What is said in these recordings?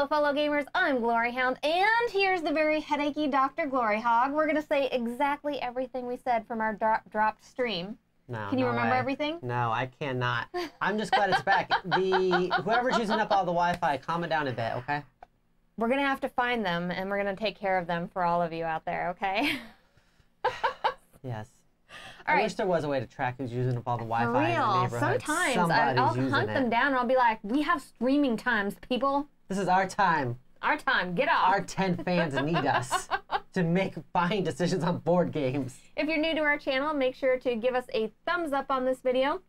Hello, fellow gamers, I'm Glory Hound, and here's the very headachy Dr. Glory Hog. We're going to say exactly everything we said from our dropped stream. No, can you remember everything? No, I cannot. I'm just glad it's back. Whoever's using up all the Wi-Fi, calm it down a bit, okay? We're going to have to find them, and we're going to take care of them for all of you out there, okay? Yes. I wish there was a way to track who's using up all the Wi-Fi in the neighborhood. Sometimes I'll hunt them down and I'll be like, we have streaming times, people. This is our time. Our time. Get off. Our 10 fans need us to make buying decisions on board games. If you're new to our channel, make sure to give us a thumbs up on this video,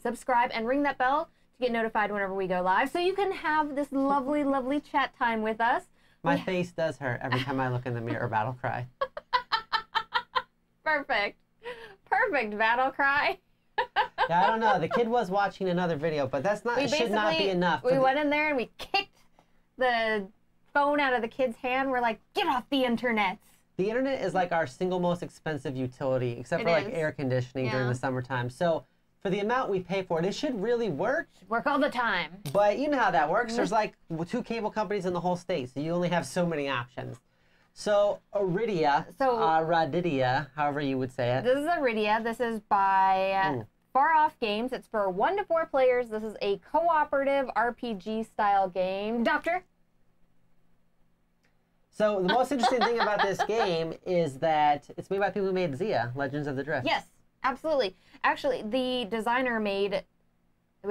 subscribe, and ring that bell to get notified whenever we go live so you can have this lovely, lovely chat time with us. My face does hurt every time I look in the mirror battle cry. Perfect. Perfect battle cry. Yeah, I don't know. The kid was watching another video, but that's not. It should not be enough. We went in there and we kicked the phone out of the kid's hand. We're like, get off the internet. The internet is like our single most expensive utility, except for like air conditioning during the summertime. So for the amount we pay for it, it should really work. Work all the time. But you know how that works. There's like 2 cable companies in the whole state, so you only have so many options. So Arydia, however you would say it. This is Arydia. This is by Far Off Games. It's for 1 to 4 players. This is a cooperative RPG style game. Doctor? So the most interesting thing about this game is that it's made by people who made Zia, Legends of the Drift. Yes, absolutely. Actually, the designer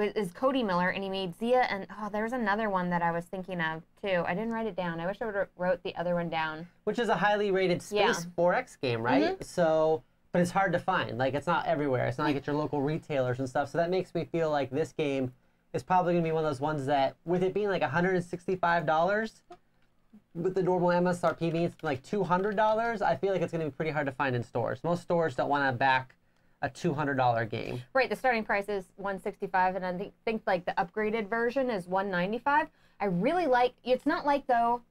is Cody Miller, and he made Zia, and there's another one that I was thinking of too. I didn't write it down. I wish I would have wrote the other one down. Which is a highly rated space 4X game, right? So, but it's hard to find. Like, it's not everywhere. It's not like at your local retailers and stuff. So that makes me feel like this game is probably gonna be one of those ones that, with it being like $165, with the normal MSRP being like $200, I feel like it's gonna be pretty hard to find in stores. Most stores don't want to back a $200 game. Right, the starting price is $165, and I think like the upgraded version is $195. I really like, it's not like though,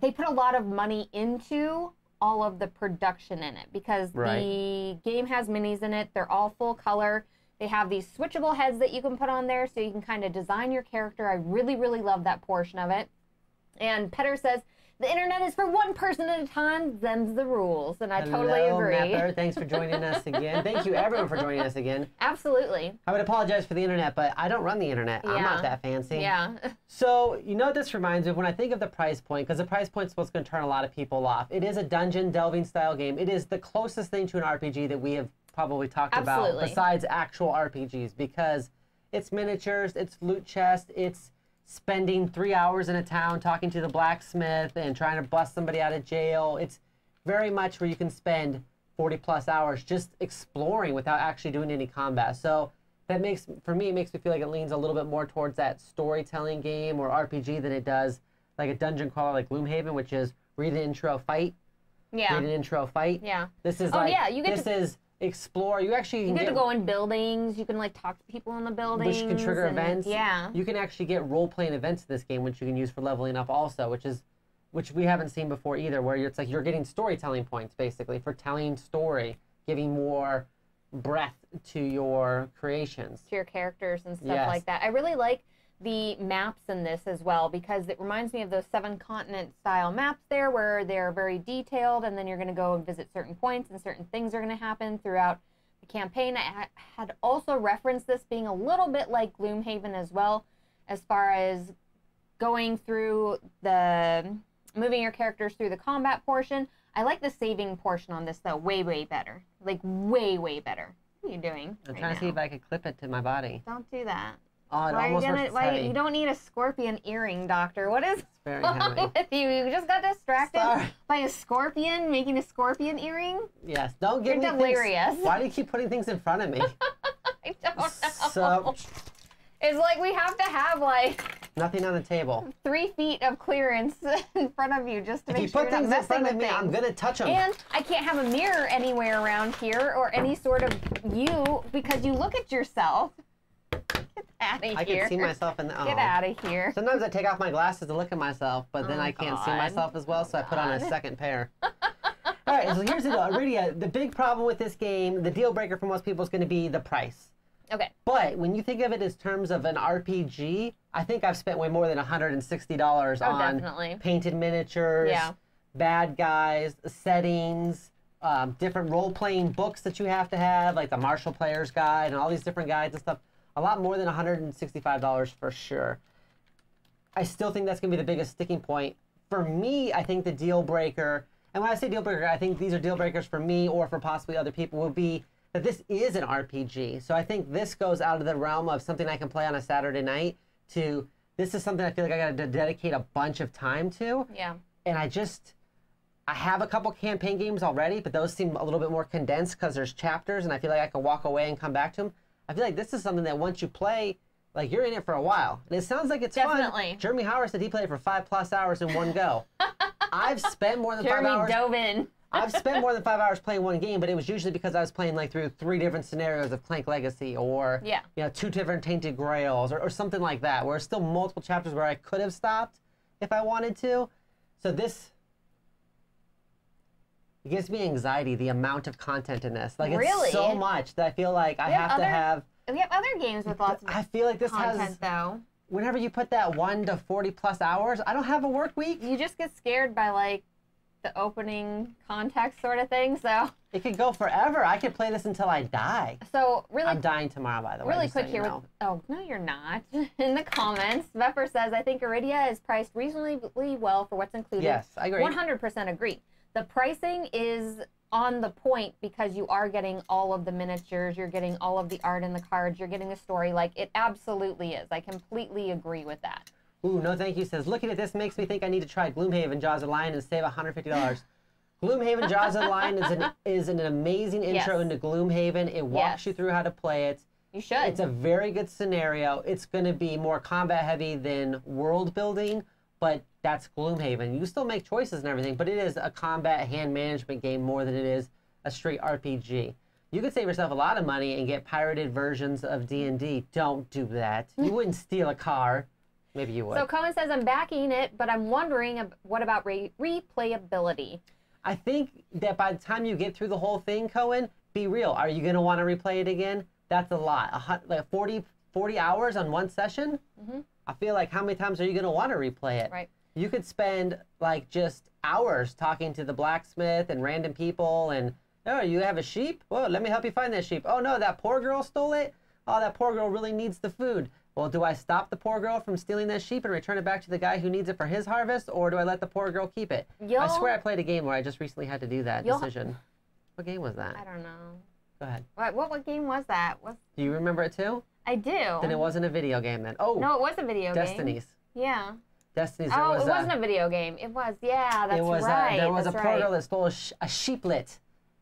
they put a lot of money into all of the production in it because the game has minis in it. They're all full color. They have these switchable heads that you can put on there so you can kind of design your character. I really, really love that portion of it. And Petter says, the internet is for one person at a time, them's the rules, and I totally agree. Mepper, thanks for joining us again. Thank you, everyone, for joining us again. Absolutely. I would apologize for the internet, but I don't run the internet. Yeah. I'm not that fancy. Yeah. So, you know what this reminds me of when I think of the price point, because the price point is what's going to turn a lot of people off. It is a dungeon delving style game. It is the closest thing to an RPG that we have probably talked about besides actual RPGs, because it's miniatures, it's loot chests, it's spending 3 hours in a town talking to the blacksmith and trying to bust somebody out of jail. It's very much where you can spend 40+ hours just exploring without actually doing any combat. So that makes, for me, it makes me feel like it leans a little bit more towards that storytelling game or RPG than it does like a dungeon crawler like Gloomhaven, which is read an intro, fight. Yeah. Read an intro, fight. Yeah. This is this is explore. You actually can get to go in buildings. You can like talk to people in the buildings, which can trigger events. Yeah, you can actually get role-playing events in this game, which you can use for leveling up also, which we haven't seen before either. Where it's like you're getting storytelling points basically for telling story, giving more breadth to your creations, to your characters and stuff like that. I really like the maps in this as well because it reminds me of those 7-continent style maps there, where they're very detailed, and then you're going to go and visit certain points, and certain things are going to happen throughout the campaign. I had also referenced this being a little bit like Gloomhaven as well, as far as going through the moving your characters through the combat portion. I like the saving portion on this though way better, like way better. What are you doing? I'm trying to see if I could clip it to my body. Don't do that. Oh, it almost works heavy. You don't need a scorpion earring, Doctor. What is wrong with you? You just got distracted by a scorpion making a scorpion earring? Yes. Don't give me things. You're delirious. Why do you keep putting things in front of me? I don't know. So, it's like we have to have like nothing on the table. 3 feet of clearance in front of you just to make sure you're not messing with me. I'm gonna touch them. And I can't have a mirror anywhere around here or any sort of because you look at yourself. I can see myself in the. Get out of here. Sometimes I take off my glasses to look at myself, but then I can't see myself as well, so I put on a second pair. All right, so here's the deal. Arydia, the big problem with this game, the deal breaker for most people is going to be the price. Okay. But when you think of it as terms of an RPG, I think I've spent way more than $160 on painted miniatures, bad guys, settings, different role-playing books that you have to have, like the Martial Player's Guide and all these different guides and stuff. A lot more than $165 for sure. I still think that's going to be the biggest sticking point. For me, I think the deal breaker, and when I say deal breaker, I think these are deal breakers for me or for possibly other people, will be that this is an RPG. So I think this goes out of the realm of something I can play on a Saturday night to, this is something I feel like I got to dedicate a bunch of time to. Yeah. And I have a couple campaign games already, but those seem a little bit more condensed because there's chapters and I feel like I can walk away and come back to them. I feel like this is something that once you play, like, you're in it for a while. And it sounds like it's fun. Jeremy Howard said he played it for 5+ hours in one go. I've spent more than 5 hours. Jeremy dove in. I've spent more than 5 hours playing one game, but it was usually because I was playing like through 3 different scenarios of Clank Legacy or you know, 2 different Tainted Grails or something like that, where it's still multiple chapters where I could have stopped if I wanted to. So this, it gives me anxiety, the amount of content in this. Like, it's so much that I feel like I have to have... We have other games with lots of content, though. I feel like this has... Whenever you put that 1 to 40+ hours, I don't have a work week. You just get scared by, like, the opening context sort of thing, so... It could go forever. I could play this until I die. So, really... I'm dying tomorrow, by the way. Really quick here. With, oh, no, you're not. In the comments, Mepper says, I think Arydia is priced reasonably well for what's included. Yes, I agree. 100% agree. The pricing is on the point because you are getting all of the miniatures, you're getting all of the art and the cards, you're getting the story. Like, it absolutely is. I completely agree with that. Ooh, no thank you says, looking at this makes me think I need to try Gloomhaven Jaws of the Lion and save $150. Gloomhaven Jaws of the Lion is an amazing intro into Gloomhaven. It walks you through how to play it. You should. It's a very good scenario. It's going to be more combat heavy than world building, but that's Gloomhaven. You still make choices and everything, but it is a combat hand management game more than it is a straight RPG. You could save yourself a lot of money and get pirated versions of D&D. Don't do that. You wouldn't steal a car. Maybe you would. So Cohen says, I'm backing it, but I'm wondering, what about replayability? I think that by the time you get through the whole thing, Cohen, be real. Are you going to want to replay it again? That's a lot. Like 40 hours on one session? Mm-hmm. I feel like, how many times are you going to want to replay it? Right. You could spend, like, just hours talking to the blacksmith and random people and, oh, you have a sheep? Well, let me help you find that sheep. Oh, no, that poor girl stole it? Oh, that poor girl really needs the food. Well, do I stop the poor girl from stealing that sheep and return it back to the guy who needs it for his harvest, or do I let the poor girl keep it? I swear I played a game where I just recently had to do that decision. What game was that? I don't know. Go ahead. What game was that? Do you remember it, too? I do. Then it wasn't a video game, then. Oh. No, it was a video game. Destiny's. Yeah. Destiny's. Oh, it wasn't a video game. It was, yeah, that's right. There was a girl that stole a sheeplet,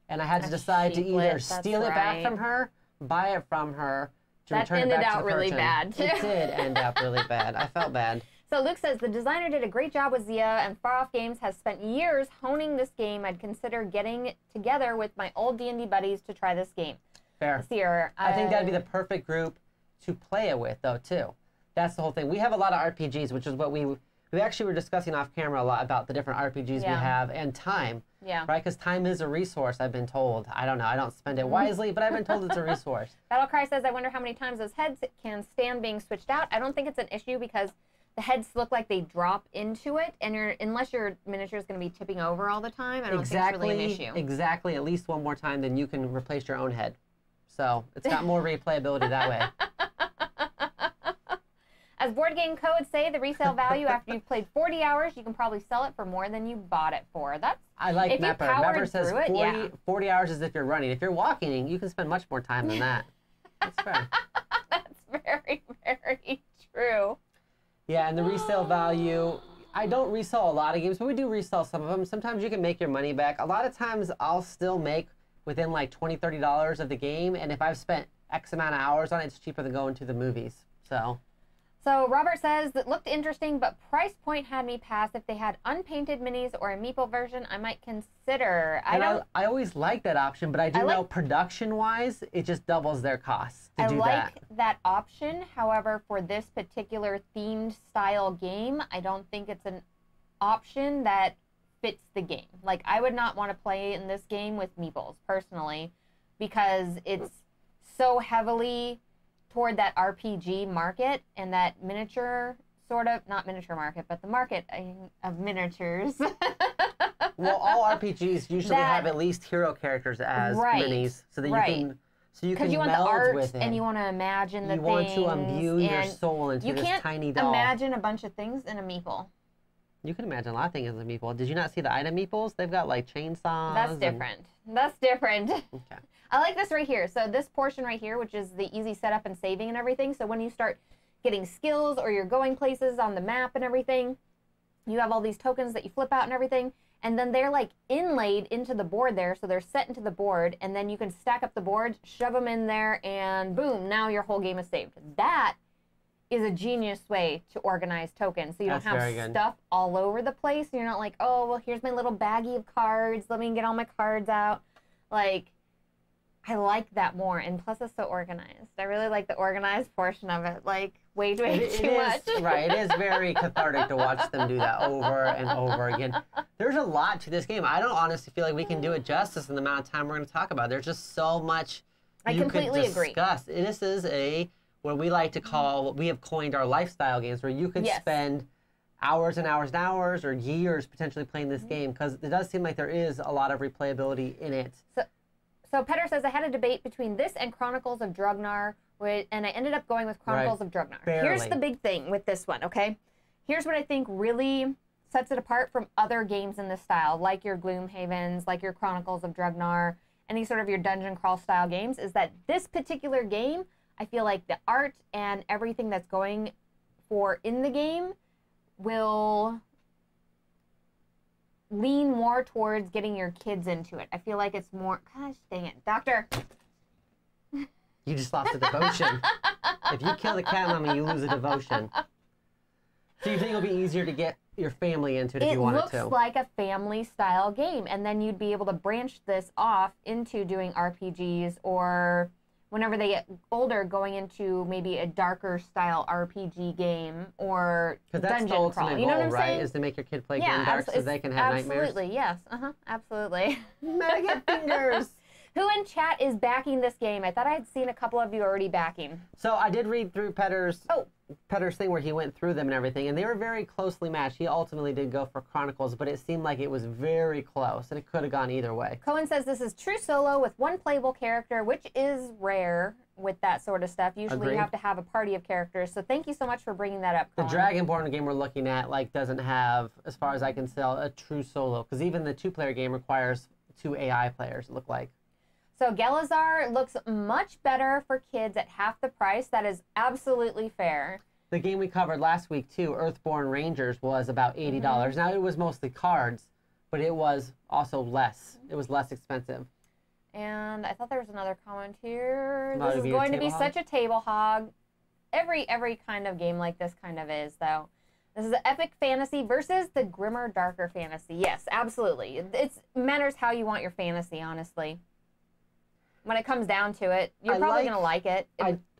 and I had to decide to either steal it back from her, buy it from her, to return it back to the person. That ended out really bad, too. It did end up really bad. I felt bad. So Luke says, the designer did a great job with Zia, and Far Off Games has spent years honing this game. I'd consider getting together with my old D&D buddies to try this game. Fair. Here, I think that'd be the perfect group to play it with, though, too. That's the whole thing. We have a lot of RPGs, which is what we actually were discussing off camera a lot about the different RPGs we have and time, right? Because time is a resource, I've been told. I don't know. I don't spend it wisely, but I've been told it's a resource. Battlecry says, I wonder how many times those heads can stand being switched out. I don't think it's an issue because the heads look like they drop into it, and unless your miniature is going to be tipping over all the time, I don't think it's really an issue. Exactly. At least one more time, then you can replace your own head. So it's got more replayability that way. As board game codes say, the resale value after you've played 40 hours, you can probably sell it for more than you bought it for. That's I like Mepper. Mepper says 40 hours is if you're running. If you're walking, you can spend much more time than that. That's fair. That's very, very true. Yeah, and the resale value, I don't resell a lot of games, but we do resell some of them. Sometimes you can make your money back. A lot of times I'll still make within like $20, $30 of the game, and if I've spent X amount of hours on it, it's cheaper than going to the movies. So Robert says, that looked interesting, but price point had me pass. If they had unpainted minis or a meeple version, I might consider. I always like that option, but I know production-wise, it just doubles their costs to do that. I like that option. However, for this particular themed style game, I don't think it's an option that fits the game. Like, I would not want to play in this game with meeples, personally, because it's so heavily toward that RPG market and that miniature, sort of, not miniature market, but the market of miniatures. Well, all RPGs usually have at least hero characters as minis, so that you can... Because you want the art and you want to imagine the things. You want to imbue your soul into this tiny doll. You can't imagine a bunch of things in a meeple. You can imagine a lot of things in a meeple. Did you not see the item meeples? They've got like chainsaws. That's different. That's different. Okay. I like this right here. So this portion right here, which is the easy setup and saving and everything. So when you start getting skills or you're going places on the map and everything, you have all these tokens that you flip out and everything. And then they're like inlaid into the board there, so they're set into the board, and then you can stack up the boards, shove them in there, and boom, now your whole game is saved. That is a genius way to organize tokens, so you don't have stuff all over the place, and you're not like, oh, well, here's my little baggie of cards, let me get all my cards out. Like, I like that more, and plus it's so organized. I really like the organized portion of it, like way too much. Right, it is very cathartic to watch them do that over and over again. There's a lot to this game. I don't honestly feel like we can do it justice in the amount of time we're going to talk about. There's just so much you completely could discuss. Agree. This is a, what we like to call, we have coined our lifestyle games, where you could spend hours and hours and hours or years potentially playing this game, because it does seem like there is a lot of replayability in it. So Petter says, I had a debate between this and Chronicles of Drugnar, and I ended up going with Chronicles of Drugnar. Barely. Here's the big thing with this one, okay? Here's what I think really sets it apart from other games in this style, like your Gloomhavens, like your Chronicles of Drugnar, any sort of your dungeon crawl style games, is that this particular game, I feel like the art and everything that's going for in the game will lean more towards getting your kids into it. I feel like it's more, gosh dang it, Doctor. You just lost a devotion. If you kill the cat mommy, you lose a devotion. So you think it'll be easier to get your family into it if you wanted to? It looks like a family-style game, and then you'd be able to branch this off into doing RPGs, or whenever they get older, going into maybe a darker-style RPG game or dungeon crawl. Because that's the ultimate goal, right? Is to make your kid play Grim Dark so they can have nightmares. Absolutely, yes. Uh-huh, absolutely. Maggot fingers. Who in chat is backing this game? I thought I had seen a couple of you already backing. So I did read through Petter's thing where he went through them and everything, and they were very closely matched. He ultimately did go for Chronicles, but it seemed like it was very close, and it could have gone either way. Cohen says this is true solo with one playable character, which is rare with that sort of stuff. Usually you have to have a party of characters, so thank you so much for bringing that up, Cohen. The Dragonborn game we're looking at doesn't have, as far as I can tell, a true solo, because even the two-player game requires two AI players, it looked like. So Gelazar looks much better for kids at half the price. That is absolutely fair. The game we covered last week, too, Earthborn Rangers, was about $80. Now, it was mostly cards, but it was also less. It was less expensive. And I thought there was another comment here. This is going to be such a table hog. Every kind of game like this kind of is, though. This is the epic fantasy versus the grimmer, darker fantasy. Yes, absolutely. It matters how you want your fantasy, honestly. When it comes down to it, you're probably going to like it.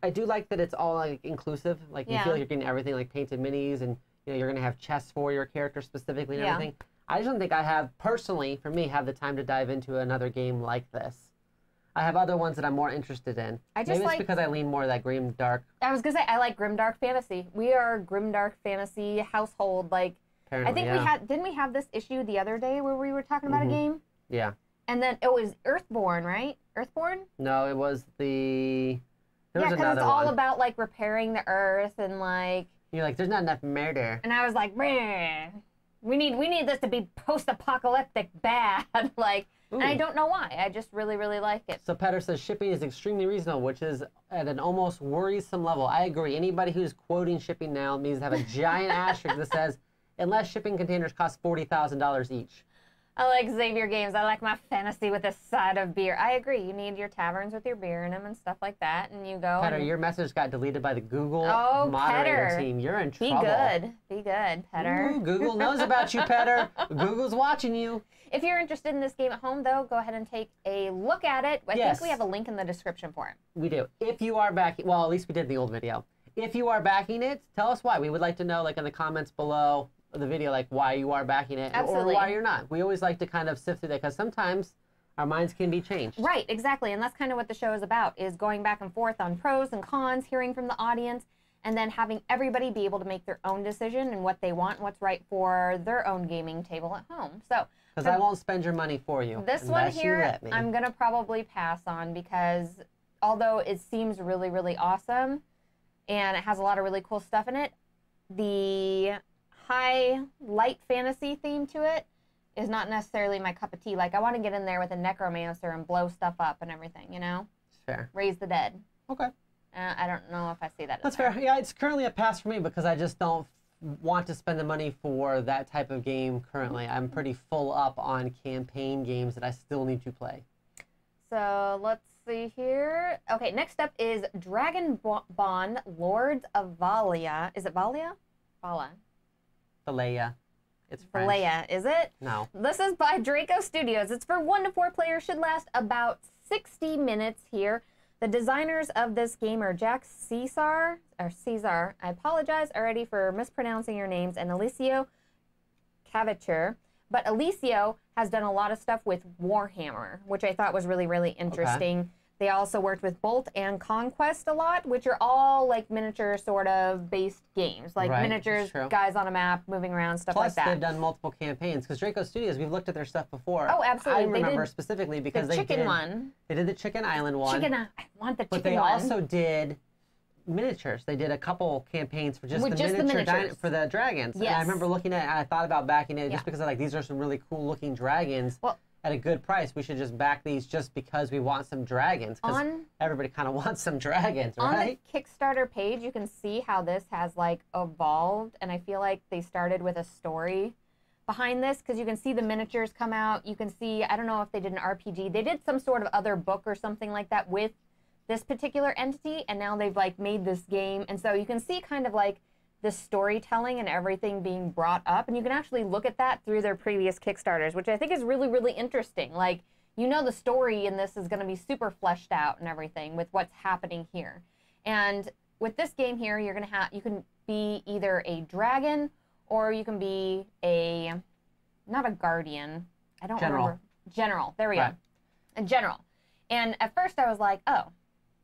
I do like that it's all like inclusive. Like you feel like you're getting everything, like painted minis, and you know you're going to have chests for your character specifically and everything. I just don't think I have personally, for me, have the time to dive into another game like this. I have other ones that I'm more interested in. I just Maybe it's because I lean more that grim dark. I was going to say I like grim dark fantasy. We are grim dark fantasy household. Like apparently, I think we had didn't we have this issue the other day where we were talking about a game? Yeah. And then it was Earthborn, right? Earthborn? No, it was the... Yeah, because it's all about, like, repairing the earth and, like... You're like, there's not enough murder. And I was like, we need this to be post-apocalyptic bad. Like, and I don't know why. I just really, really like it. So Petter says, shipping is extremely reasonable, which is at an almost worrisome level. I agree. Anybody who's quoting shipping now needs to have a giant asterisk that says, unless shipping containers cost $40,000 each. I like Xavier Games. I like my fantasy with a side of beer. I agree. You need your taverns with your beer in them and stuff like that, and you go. Petter, your message got deleted by the Google moderator team. You're in trouble. Be good, Petter. Ooh, Google knows about you, Petter. Google's watching you. If you're interested in this game at home, though, go ahead and take a look at it. I think we have a link in the description for it. We do. If you are backing, well, at least we did in the old video. If you are backing it, tell us why. We would like to know, like in the comments below. The video, like why you are backing it or why you're not. We always like to kind of sift through that because sometimes our minds can be changed. Right, exactly. And that's kind of what the show is about, is going back and forth on pros and cons, hearing from the audience, and then having everybody be able to make their own decision and what they want and what's right for their own gaming table at home. So, because I won't spend your money for you. This one here, I'm going to probably pass on, because although it seems really, really awesome and it has a lot of really cool stuff in it, the high light fantasy theme to it is not necessarily my cup of tea. Like, I want to get in there with a necromancer and blow stuff up and everything, you know? Fair. Raise the dead. Okay. I don't know if I see that. That's fair. Yeah, it's currently a pass for me because I just don't want to spend the money for that type of game currently. I'm pretty full up on campaign games that I still need to play. So let's see here. Okay, next up is Dragon Bond, Lords of Valia. Is it Valia? Vala. Valia. It's French. Valia, is it? No. This is by Draco Studios. It's for 1 to 4 players. Should last about 60 minutes here. The designers of this game are Jack Caesar, or Caesar, I apologize already for mispronouncing your names, and Alessio Cavacher. But Alessio has done a lot of stuff with Warhammer, which I thought was really, really interesting. Okay. They also worked with Bolt and Conquest a lot, which are all like miniature sort of based games, like right, miniatures, guys on a map, moving around, stuff like that. Plus, they've done multiple campaigns because Draco Studios. We've looked at their stuff before. Oh, absolutely. I remember specifically because they did the Chicken Island one. But they also did miniatures. They did a couple campaigns for just the miniatures for the dragons. Yes. And I remember looking at it, and I thought about backing it just because I'm like, these are some really cool looking dragons. Well, at a good price, we should just back these just because we want some dragons. Because everybody kind of wants some dragons, right? On the Kickstarter page, you can see how this has like evolved, and I feel like they started with a story behind this because you can see the miniatures come out. You can see, I don't know if they did an RPG, they did some sort of other book or something like that with this particular entity, and now they've like made this game, and so you can see kind of like the storytelling and everything being brought up, and you can actually look at that through their previous Kickstarters, which I think is really, really interesting. Like, you know, the story in this is going to be super fleshed out and everything with what's happening here. And with this game here, you're going to have, you can be either a dragon or you can be a, not a guardian. I don't remember. General. There we go. A general. And at first I was like, oh,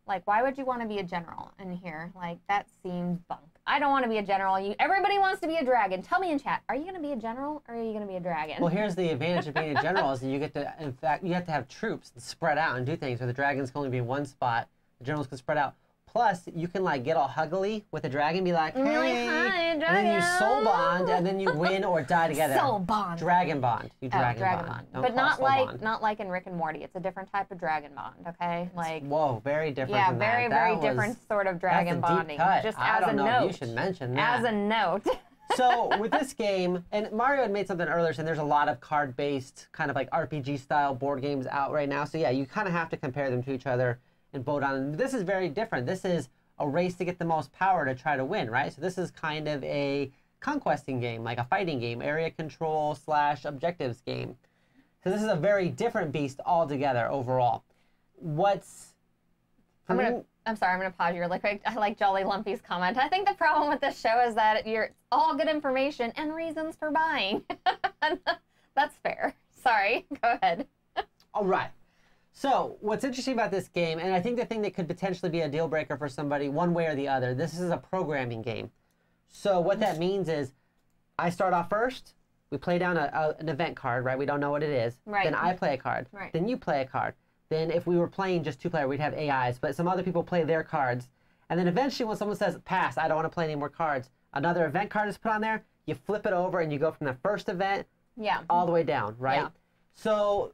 like, why would you want to be a general in here? Like, that seems bunk. I don't want to be a general. Everybody wants to be a dragon. Tell me in chat, are you going to be a general or are you going to be a dragon? Well, here's the advantage of being a general is that you get to, in fact, you have to have troops that spread out and do things where the dragons can only be in one spot. The generals can spread out. Plus, you can, like, get all huggly with a dragon, be like, hey, hi, dragon. And then you soul bond, and then you win or die together. Soul bond. Dragon bond. You dragon bond. But not like in Rick and Morty. It's a different type of dragon bond, okay? Like, whoa, very different. Yeah, very, very different sort of dragon bonding. Just as a note. You should mention that. As a note. So with this game, and Mario had made something earlier, saying there's a lot of card-based kind of like RPG-style board games out right now. So yeah, you kind of have to compare them to each other and vote on. And this is very different. This is a race to get the most power to try to win, right? So this is kind of a conquesting game, like a fighting game, area control / objectives game. So this is a very different beast altogether overall. I'm sorry, I'm gonna pause you really quick. I like Jolly Lumpy's comment. I think the problem with this show is that you're all good information and reasons for buying. That's fair. Sorry, go ahead. All right. So, what's interesting about this game, and I think the thing that could potentially be a deal breaker for somebody one way or the other, this is a programming game. So, what that means is, I start off first, we play down an event card, right? We don't know what it is. Right. Then I play a card. Right. Then you play a card. Then if we were playing just 2-player, we'd have AIs, but some other people play their cards. And then eventually when someone says, pass, I don't want to play any more cards, another event card is put on there, you flip it over and you go from the first event all the way down, right? Yeah. So,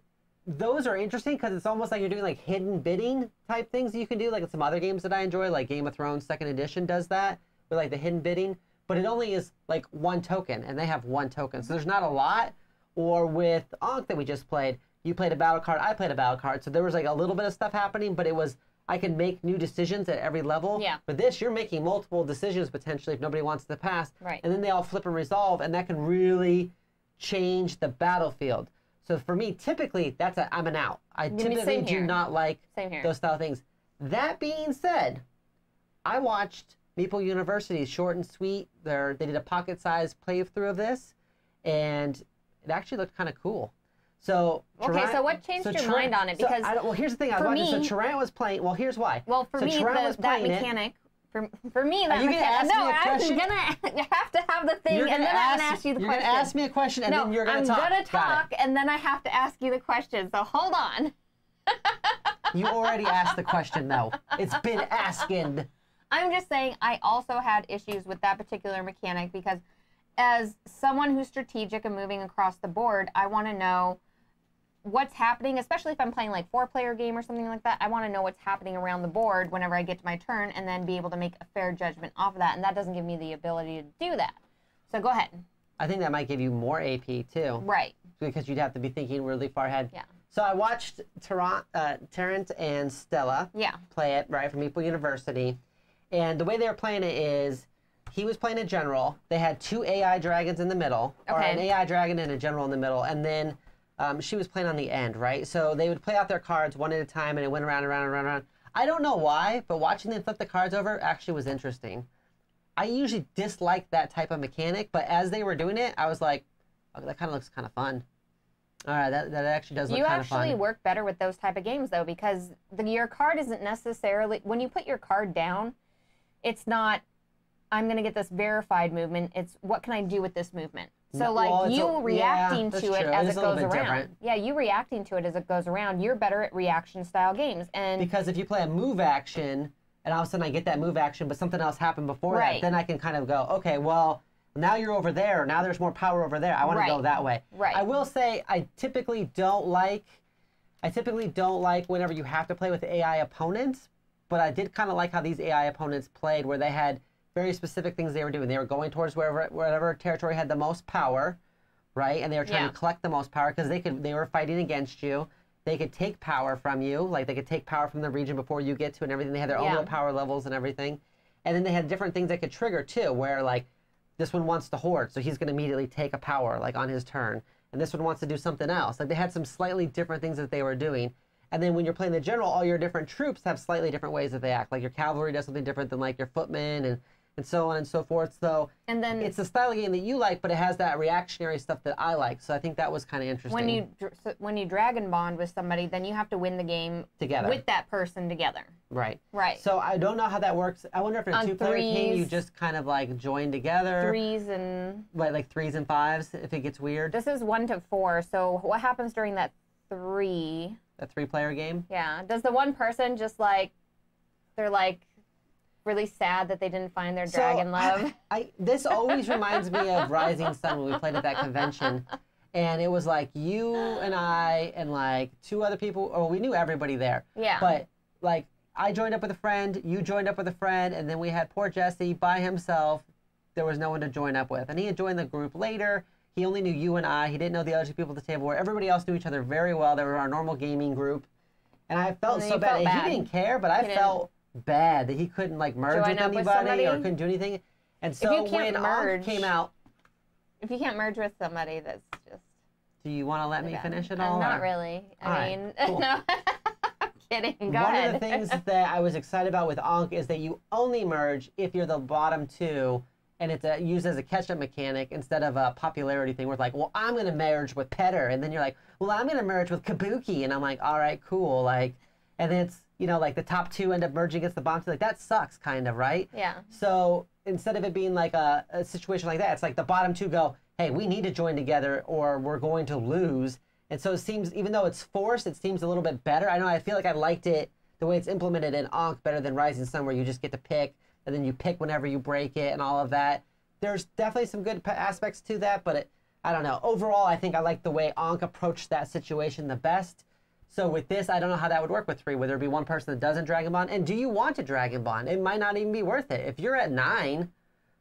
those are interesting because it's almost like you're doing like hidden bidding type things that you can do, like some other games that I enjoy, like Game of Thrones 2nd Edition does that with like the hidden bidding, but it only is like one token and they have one token, so there's not a lot. Or with Ankh that we just played, you played a battle card, I played a battle card, so there was like a little bit of stuff happening, but it was I can make new decisions at every level. Yeah. But this, you're making multiple decisions potentially if nobody wants to pass, right? And then they all flip and resolve, and that can really change the battlefield. So for me, typically, that's a, I'm an out. I typically do not like those style things. That being said, I watched Meeple University's Short and Sweet. They did a pocket-sized playthrough of this, and it actually looked kind of cool. So so what changed your mind on it? Because well, here's the thing. So Tarant was playing. Well, here's why. Well, for me, that mechanic. For me, that mechanic. No, I'm gonna have to have the thing, and then I'm gonna ask you the question. You're gonna ask me a question, and then you're gonna talk. I'm gonna talk, and then I have to ask you the question. So hold on. You already asked the question, though. It's been asking. I'm just saying, I also had issues with that particular mechanic because, as someone who's strategic and moving across the board, I want to know what's happening, especially if I'm playing like 4-player game or something like that. I want to know what's happening around the board whenever I get to my turn and then be able to make a fair judgment off of that, and that doesn't give me the ability to do that. So go ahead. I think that might give you more AP too. Right. Because you'd have to be thinking really far ahead. Yeah. So I watched Tarrant and Stella play it, right, from Meeple University, and the way they were playing it is he was playing a general. They had 2 AI dragons in the middle, or an AI dragon and a general in the middle, and then she was playing on the end, right? So they would play out their cards one at a time, and it went around and around and around, I don't know why, but watching them flip the cards over actually was interesting. I usually dislike that type of mechanic, but as they were doing it, I was like, oh, that kind of looks kind of fun. All right, that actually does look kind of fun. You actually work better with those type of games, though, because your card isn't necessarily... When you put your card down, it's not, I'm going to get this verified movement. It's, what can I do with this movement? So like you reacting to it as it goes around. Different. Yeah, you reacting to it as it goes around. You're better at reaction style games. And because if you play a move action and all of a sudden I get that move action but something else happened before that, then I can kind of go, okay, well, now you're over there. Now there's more power over there. I want to go that way. Right. I will say I typically don't like whenever you have to play with AI opponents, but I did kind of like how these AI opponents played, where they had very specific things they were doing. They were going towards whatever territory had the most power, right? And they were trying to collect the most power because they were fighting against you. They could take power from you, like they could take power from the region before you get to and everything. They had their own little power levels and everything. And then they had different things that could trigger too, where like this one wants to hoard, so he's going to immediately take a power like on his turn. And this one wants to do something else. Like they had some slightly different things that they were doing. And then when you're playing the general, all your different troops have slightly different ways that they act. Like your cavalry does something different than like your footmen and so on and so forth. So and then it's the style of game that you like, but it has that reactionary stuff that I like. So I think that was kind of interesting. When you Dragon Bond with somebody, then you have to win the game together with that person together. Right. Right. So I don't know how that works. I wonder if in a 2-player game you just kind of like join together. Threes and... Right, like 3s and 5s if it gets weird. This is 1 to 4. So what happens during that 3? A 3-player game? Yeah. Does the one person just like... They're like... really sad that they didn't find their dragon love. This always reminds me of Rising Sun when we played at that convention. And it was like you and I and like 2 other people, or we knew everybody there. Yeah. But like I joined up with a friend, you joined up with a friend, and then we had poor Jesse by himself. There was no one to join up with. And he had joined the group later. He only knew you and I. He didn't know the other 2 people at the table, where everybody else knew each other very well. They were our normal gaming group. And I felt so bad. And he didn't care, but I felt bad that he couldn't like merge with anybody or couldn't do anything. And so when Ankh came out, if you can't merge with somebody, that's just... Do you want to let me finish it all? Not really. I mean, no. I'm kidding. Go ahead. One of the things that I was excited about with Ankh is that you only merge if you're the bottom 2, and it's used as a catch-up mechanic instead of a popularity thing where it's like, well, I'm going to merge with Petter, and then you're like, well, I'm going to merge with Kabuki, and I'm like, all right, cool, like, and then it's, you know, like the top 2 end up merging against the bottom 2. Like that sucks, kind of, right? Yeah. So instead of it being like a situation like that, it's like the bottom 2 go, hey, we need to join together or we're going to lose. And so it seems, even though it's forced, it seems a little bit better. I know, I feel like I liked it, the way it's implemented in Ankh, better than Rising Sun, where you just get to pick and then you pick whenever you break it and all of that. There's definitely some good aspects to that, but I don't know. Overall, I think I like the way Ankh approached that situation the best. So with this, I don't know how that would work with 3. Would there be one person that doesn't Dragon Bond? And do you want to Dragon Bond? It might not even be worth it. If you're at 9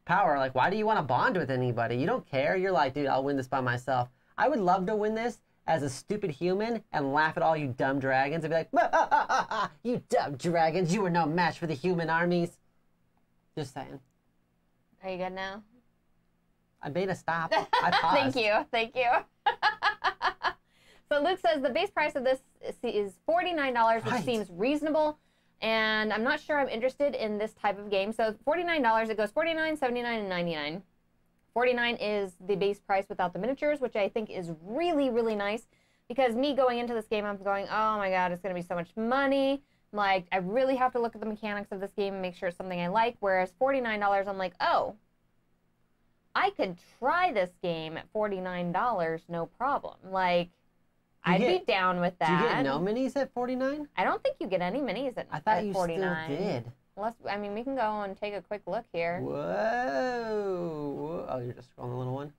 power, like, why do you want to bond with anybody? You don't care. You're like, dude, I'll win this by myself. I would love to win this as a stupid human and laugh at all you dumb dragons and be like, ah, ah, ah, ah, ah, you dumb dragons, you were no match for the human armies. Just saying. Are you good now? I made a stop. I paused. Thank you. Thank you. So Luke says the base price of this is $49, which seems reasonable, and I'm not sure I'm interested in this type of game. So $49, it goes $49, $79, and $99. $49 is the base price without the miniatures, which I think is really, really nice Because me going into this game, I'm going, oh my god, it's going to be so much money. Like, I really have to look at the mechanics of this game and make sure it's something I like. Whereas $49, I'm like, oh, I could try this game at $49, no problem. Like, I'd be down with that. Do you get no minis at $49? I don't think you get any minis at $49. I thought you still did. Unless, I mean, we can go and take a quick look here. Whoa. Oh, you're just scrolling the little one.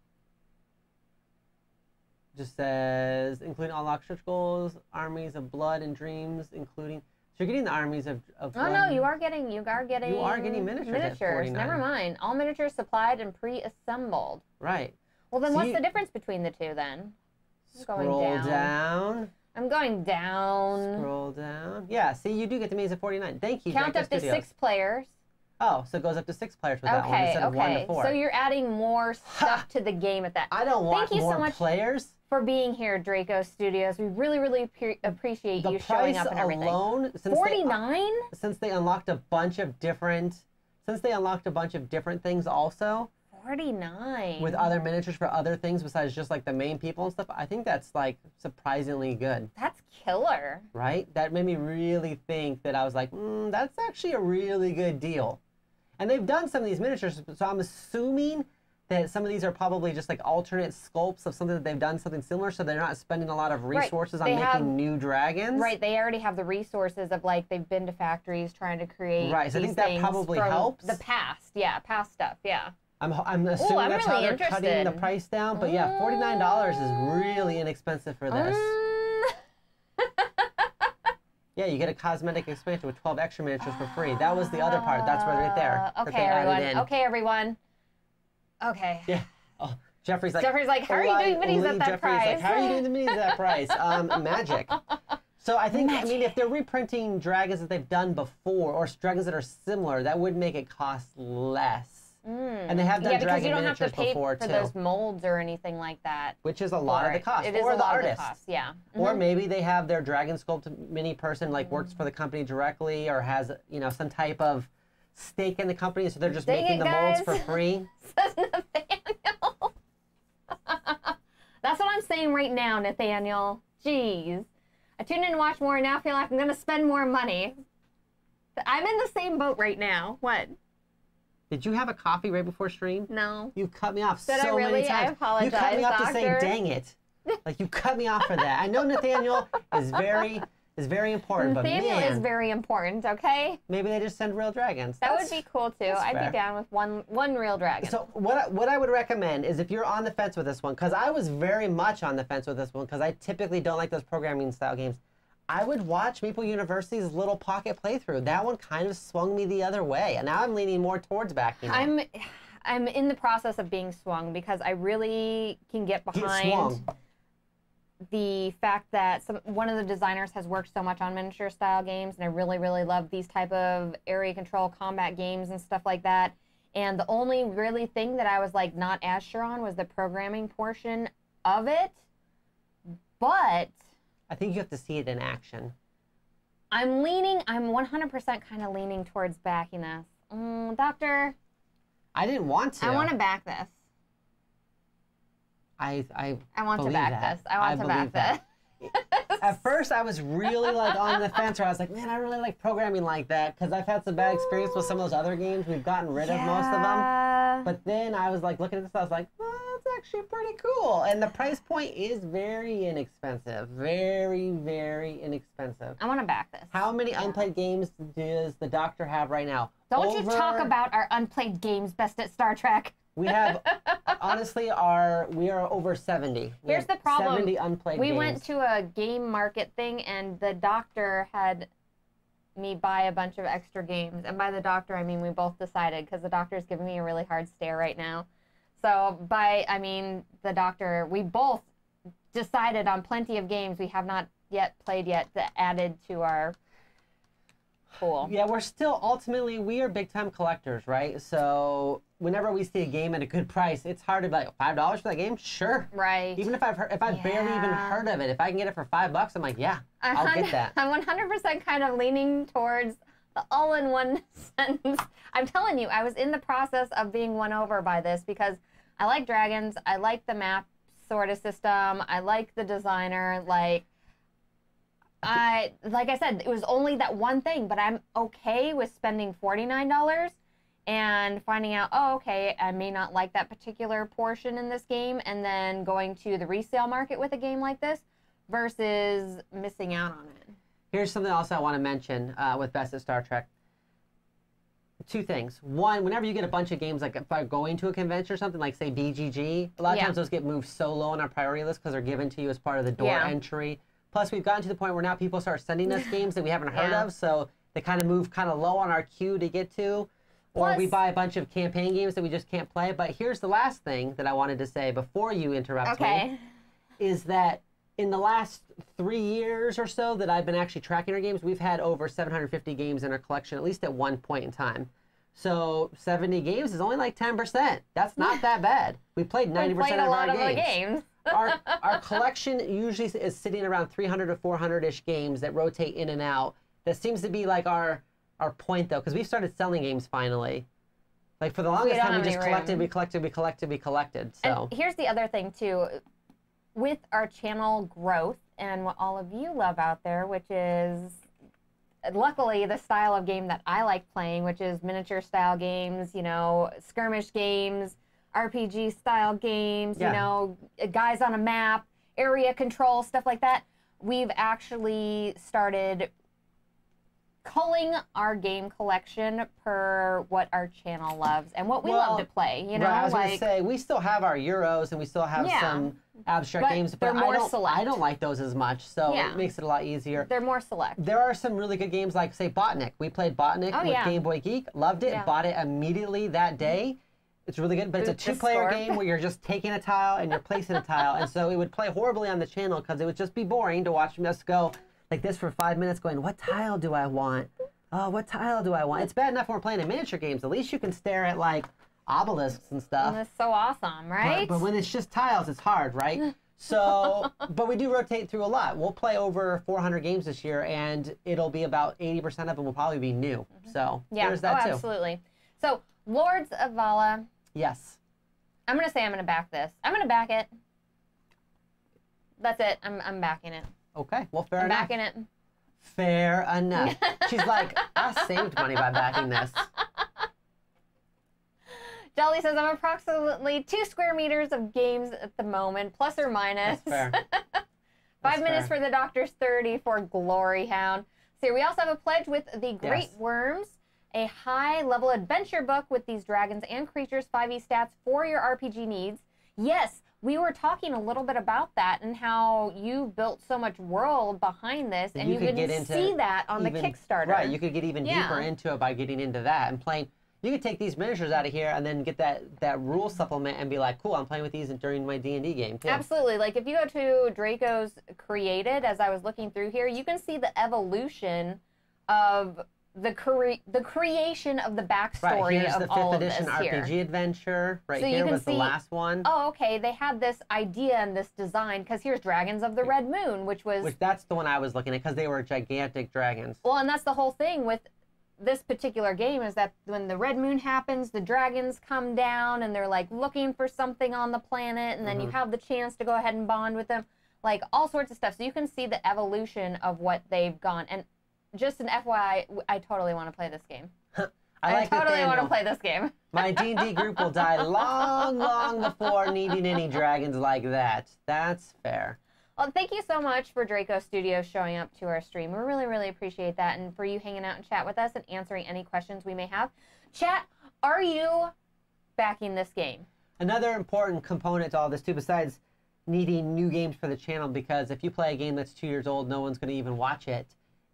Just says, including all Oxchurch goals, armies of blood and dreams, including... So you're getting the armies of blood. Oh, no, you are getting... You are getting miniatures. Never mind. All miniatures supplied and pre-assembled. Right. Well, then so what's the difference between the two, then? Scroll down. Yeah, see, you do get the minis at $49. Thank you, Count Draco up to Studios. 6 players. Oh, so it goes up to 6 players with that one instead of 1 to 4. So you're adding more stuff to the game at that. I don't want more players. For being here, Draco Studios, we really, really appreciate you showing up and everything. Alone, since $49? Since they unlocked a bunch of different, things also. $49. With other miniatures for other things besides just like the main people and stuff. I think that's like surprisingly good. That's killer. Right? That made me really think that I was like, that's actually a really good deal. And they've done some of these miniatures, so I'm assuming that some of these are probably just like alternate sculpts of something that they've done something similar, so they're not spending a lot of resources on making new dragons. Right, they already have the resources of like they've been to factories trying to create. Right, so I think that probably helps. The past, yeah, past stuff, yeah. I'm assuming that's really how they're cutting the price down, but yeah, $49 is really inexpensive for this. Yeah, you get a cosmetic expansion with 12 extra miniatures for free. That was the other part. That's right there. Okay, everyone. Okay. Yeah. Oh, Jeffrey's like, how are you doing minis at that price? Like, how are you doing the minis at that price? Magic. So I think, I mean, if they're reprinting dragons that they've done before or dragons that are similar, that would make it cost less. Mm. And they have done dragon miniatures before, too. Yeah, because you don't have to pay for those molds or anything like that. Which is a lot of the cost. It is a lot of the cost, yeah. Mm-hmm. Or maybe they have their dragon sculpt mini person, like, works for the company directly or has, you know, some type of stake in the company, so they're just making the molds for free. Says Nathaniel. That's what I'm saying right now, Nathaniel. Jeez. I tuned in and watched more and now feel like I'm going to spend more money. I'm in the same boat right now. What? Did you have a coffee right before stream? No. You cut me off many times. I apologize, you cut me off to say, dang it. Like, you cut me off for that. I know Nathaniel is very important, Nathaniel but man, is very important, okay? Maybe they just send real dragons. That would be cool, too. I'd be down with one real dragon. So what I would recommend is if you're on the fence with this one, because I was very much on the fence with this one, because I typically don't like those programming style games, I would watch Meeple University's little pocket playthrough. That one kind of swung me the other way, and now I'm leaning more towards backing it. I'm in the process of being swung, because I really can get behind the fact that one of the designers has worked so much on miniature style games, and I really, really love these type of area control combat games and stuff like that. And the only really thing that I was like not as sure on was the programming portion of it. But I think you have to see it in action. I'm 100% kind of leaning towards backing this. Doctor, I didn't want to. I want to back this. I want to back this. I want to back this. At first, I was really like on the fence where I was like, man, I really like programming like that because I've had some bad experience with some of those other games. We've gotten rid of most of them. But then I was like looking at this, I was like, well, that's actually pretty cool. And the price point is very inexpensive. Very, very inexpensive. I want to back this. How many unplayed games does the doctor have right now? Don't you talk about our unplayed games best at Star Trek. We have, honestly, we are over 70. Here's the problem. 70 unplayed games. We went to a game market thing, and the doctor had me buy a bunch of extra games. And by the doctor, I mean we both decided, because the doctor's giving me a really hard stare right now. So by, I mean, the doctor, we both decided on plenty of games we have not yet played that added to our... Cool. Yeah, we're still, ultimately, we are big-time collectors, right? So whenever we see a game at a good price, it's hard to be like, $5 for that game? Sure. Right. Even if I've heard, barely even heard of it, if I can get it for $5, I'm like, yeah, I'll get that. I'm 100% kind of leaning towards the all-in-one sentence. I'm telling you, I was in the process of being won over by this because I like dragons, I like the maps, sort of system. I like the designer. Like I said, it was only that one thing, but I'm okay with spending $49 and finding out, oh, okay, I may not like that particular portion in this game, and then going to the resale market with a game like this versus missing out on it. Here's something else I want to mention with Best of Star Trek. Two things. One, whenever you get a bunch of games, like by going to a convention or something, like say BGG, a lot of times those get moved so low on our priority list because they're given to you as part of the door entry. Plus, we've gotten to the point where now people start sending us games that we haven't heard of, so they kind of move kind of low on our queue to get to. Or we buy a bunch of campaign games that we just can't play. But here's the last thing that I wanted to say before you interrupt me, is that in the last 3 years or so that I've been actually tracking our games, we've had over 750 games in our collection, at least at one point in time. So 70 games is only like 10%. That's not that bad. We played 90% of our games. Our collection usually is sitting around 300 to 400-ish games that rotate in and out. That seems to be like our point, though, because we've started selling games finally. Like, for the longest time, we just collected, we collected, we collected, we collected. So. And here's the other thing, too. With our channel growth and what all of you love out there, which is luckily the style of game that I like playing, which is miniature style games, you know, skirmish games, RPG style games, you know, guys on a map, area control, stuff like that. We've actually started culling our game collection per what our channel loves and what we love to play, you know? Right, I was going to say, we still have our Euros and we still have some abstract games, but I don't like those as much, so it makes it a lot easier. They're more select. There are some really good games like, say, Botnik. We played Botnik with Game Boy Geek, loved it, bought it immediately that day. It's really good, but it's a two-player game where you're just taking a tile and you're placing a tile, and so it would play horribly on the channel because it would just be boring to watch us go like this for 5 minutes going, what tile do I want? Oh, what tile do I want? It's bad enough when we're playing in miniature games. At least you can stare at, like, obelisks and stuff. And that's so awesome, right? But when it's just tiles, it's hard, right? So, but we do rotate through a lot. We'll play over 400 games this year, and it'll be about 80% of them will probably be new. So, there's that, too. Absolutely. So, Lords of Vala. Yes. I'm going to say I'm going to back this. I'm going to back it. That's it. I'm backing it. Okay, well, fair enough. I'm backing it. Fair enough. She's like, I saved money by backing this. Jolly says, I'm approximately 2 square meters of games at the moment, plus or minus. That's fair. Five minutes for the Doctor's 30 for Glory Hound. So we also have a pledge with the Great Worms, a high-level adventure book with these dragons and creatures, 5e stats for your RPG needs. Yes. We were talking a little bit about that and how you built so much world behind this, and you didn't see that on the Kickstarter. Right, you could get even deeper into it by getting into that and playing. You could take these miniatures out of here and then get that rule supplement and be like, cool, I'm playing with these during my D&D game, too. Absolutely. Like, if you go to Draco's Created, as I was looking through here, you can see the evolution of the creation of the backstory of all of this here. Here's the 5th edition RPG adventure. Right here was the last one. Oh, okay. They had this idea and this design because here's Dragons of the Red Moon, which was... Which that's the one I was looking at because they were gigantic dragons. Well, and that's the whole thing with this particular game is that when the Red Moon happens, the dragons come down and they're like looking for something on the planet and then you have the chance to go ahead and bond with them. Like all sorts of stuff. So you can see the evolution of what they've gone and... Just an FYI, I totally want to play this game. I totally want to play this game. My D&D group will die long, long before needing any dragons like that. That's fair. Well, thank you so much for Draco Studios showing up to our stream. We really, really appreciate that. And for you hanging out and chat with us and answering any questions we may have. Chat, are you backing this game? Another important component to all this, too, besides needing new games for the channel, because if you play a game that's 2 years old, no one's going to even watch it.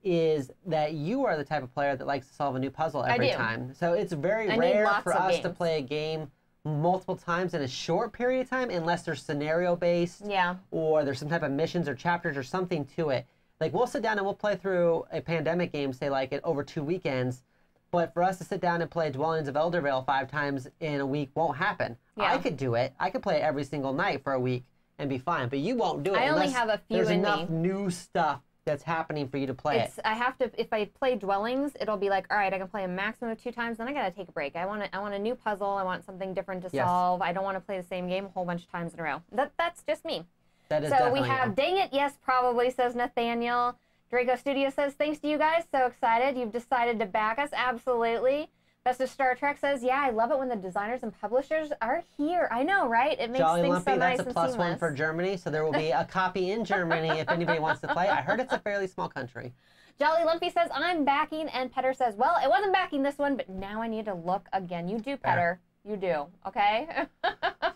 Is that you are the type of player that likes to solve a new puzzle every time. So it's very rare for us to play a game multiple times in a short period of time unless they're scenario-based or there's some type of missions or chapters or something to it. Like, we'll sit down and we'll play through a pandemic game, say, like, over 2 weekends, but for us to sit down and play Dwellings of Eldervale 5 times in a week won't happen. Yeah. I could do it. I could play it every single night for a week and be fine, but you won't do it. I only have a few in me. There's enough new stuff that's happening for you to play it. I have to, if I play Dwellings, it'll be like, all right, I can play a maximum of 2 times, then I gotta take a break. I want a new puzzle, I want something different to solve. I don't want to play the same game a whole bunch of times in a row. That's just me. That is so we have, dang it, yes, probably, says Nathaniel. Draco Studios says, thanks to you guys, so excited. You've decided to back us, absolutely. Best of Star Trek says, yeah, I love it when the designers and publishers are here. I know, right? It makes things so nice and seamless. Jolly Lumpy, that's a +1 for Germany, so there will be a copy in Germany if anybody wants to play. I heard it's a fairly small country. Jolly Lumpy says, I'm backing, and Petter says, well, it wasn't backing this one, but now I need to look again. You do, Petter. You do, okay?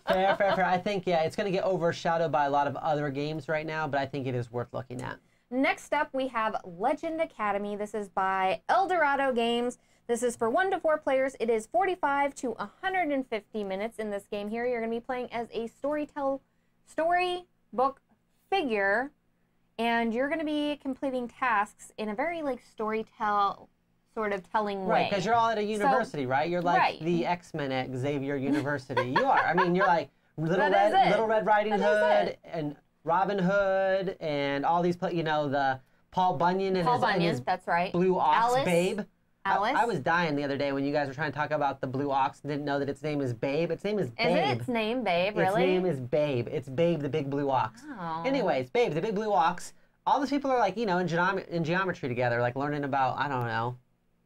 Fair. I think, yeah, it's going to get overshadowed by a lot of other games right now, but I think it is worth looking at. Next up, we have Legend Academy. This is by El Dorado Games. This is for 1 to 4 players. It is 45 to 150 minutes in this game here. You're going to be playing as a storybook figure, and you're going to be completing tasks in a very, like, storytell sort of telling way. Right, because you're all at a university, right? You're like the X-Men at Xavier University. You are. I mean, you're like Little Red Riding Hood and Robin Hood and all these, you know, the Paul Bunyan and his that's right. Blue Ox Babe. Alice? I was dying the other day when you guys were trying to talk about the Blue Ox and didn't know that its name is Babe. Its name is Babe. Isn't its name Babe, really? Its name is Babe. It's Babe the Big Blue Ox. Oh. Anyways, Babe the Big Blue Ox. All these people are like, you know, in geometry together, like learning about, I don't know,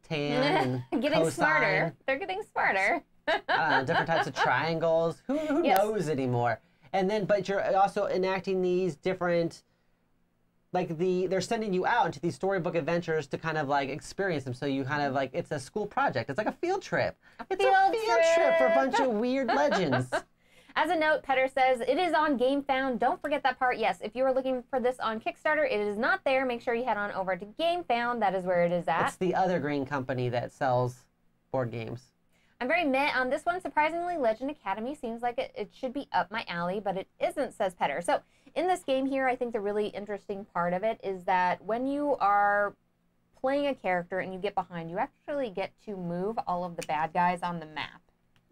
tan and getting cosine. Smarter. They're getting smarter. Different types of triangles. Who knows anymore? And then, but you're also enacting these different, like they're sending you out into these storybook adventures to kind of like experience them. So you kind of like, it's a school project. It's like a field trip. It's a field trip for a bunch of weird legends. As a note, Petter says, it is on GameFound. Don't forget that part. Yes, if you are looking for this on Kickstarter, it is not there. Make sure you head on over to GameFound. That is where it is at. It's the other green company that sells board games. I'm very meh on this one. Surprisingly, Legend Academy seems like it should be up my alley, but it isn't, says Petter. So in this game here, I think the really interesting part of it is that when you are playing a character and you get behind, you actually get to move all of the bad guys on the map.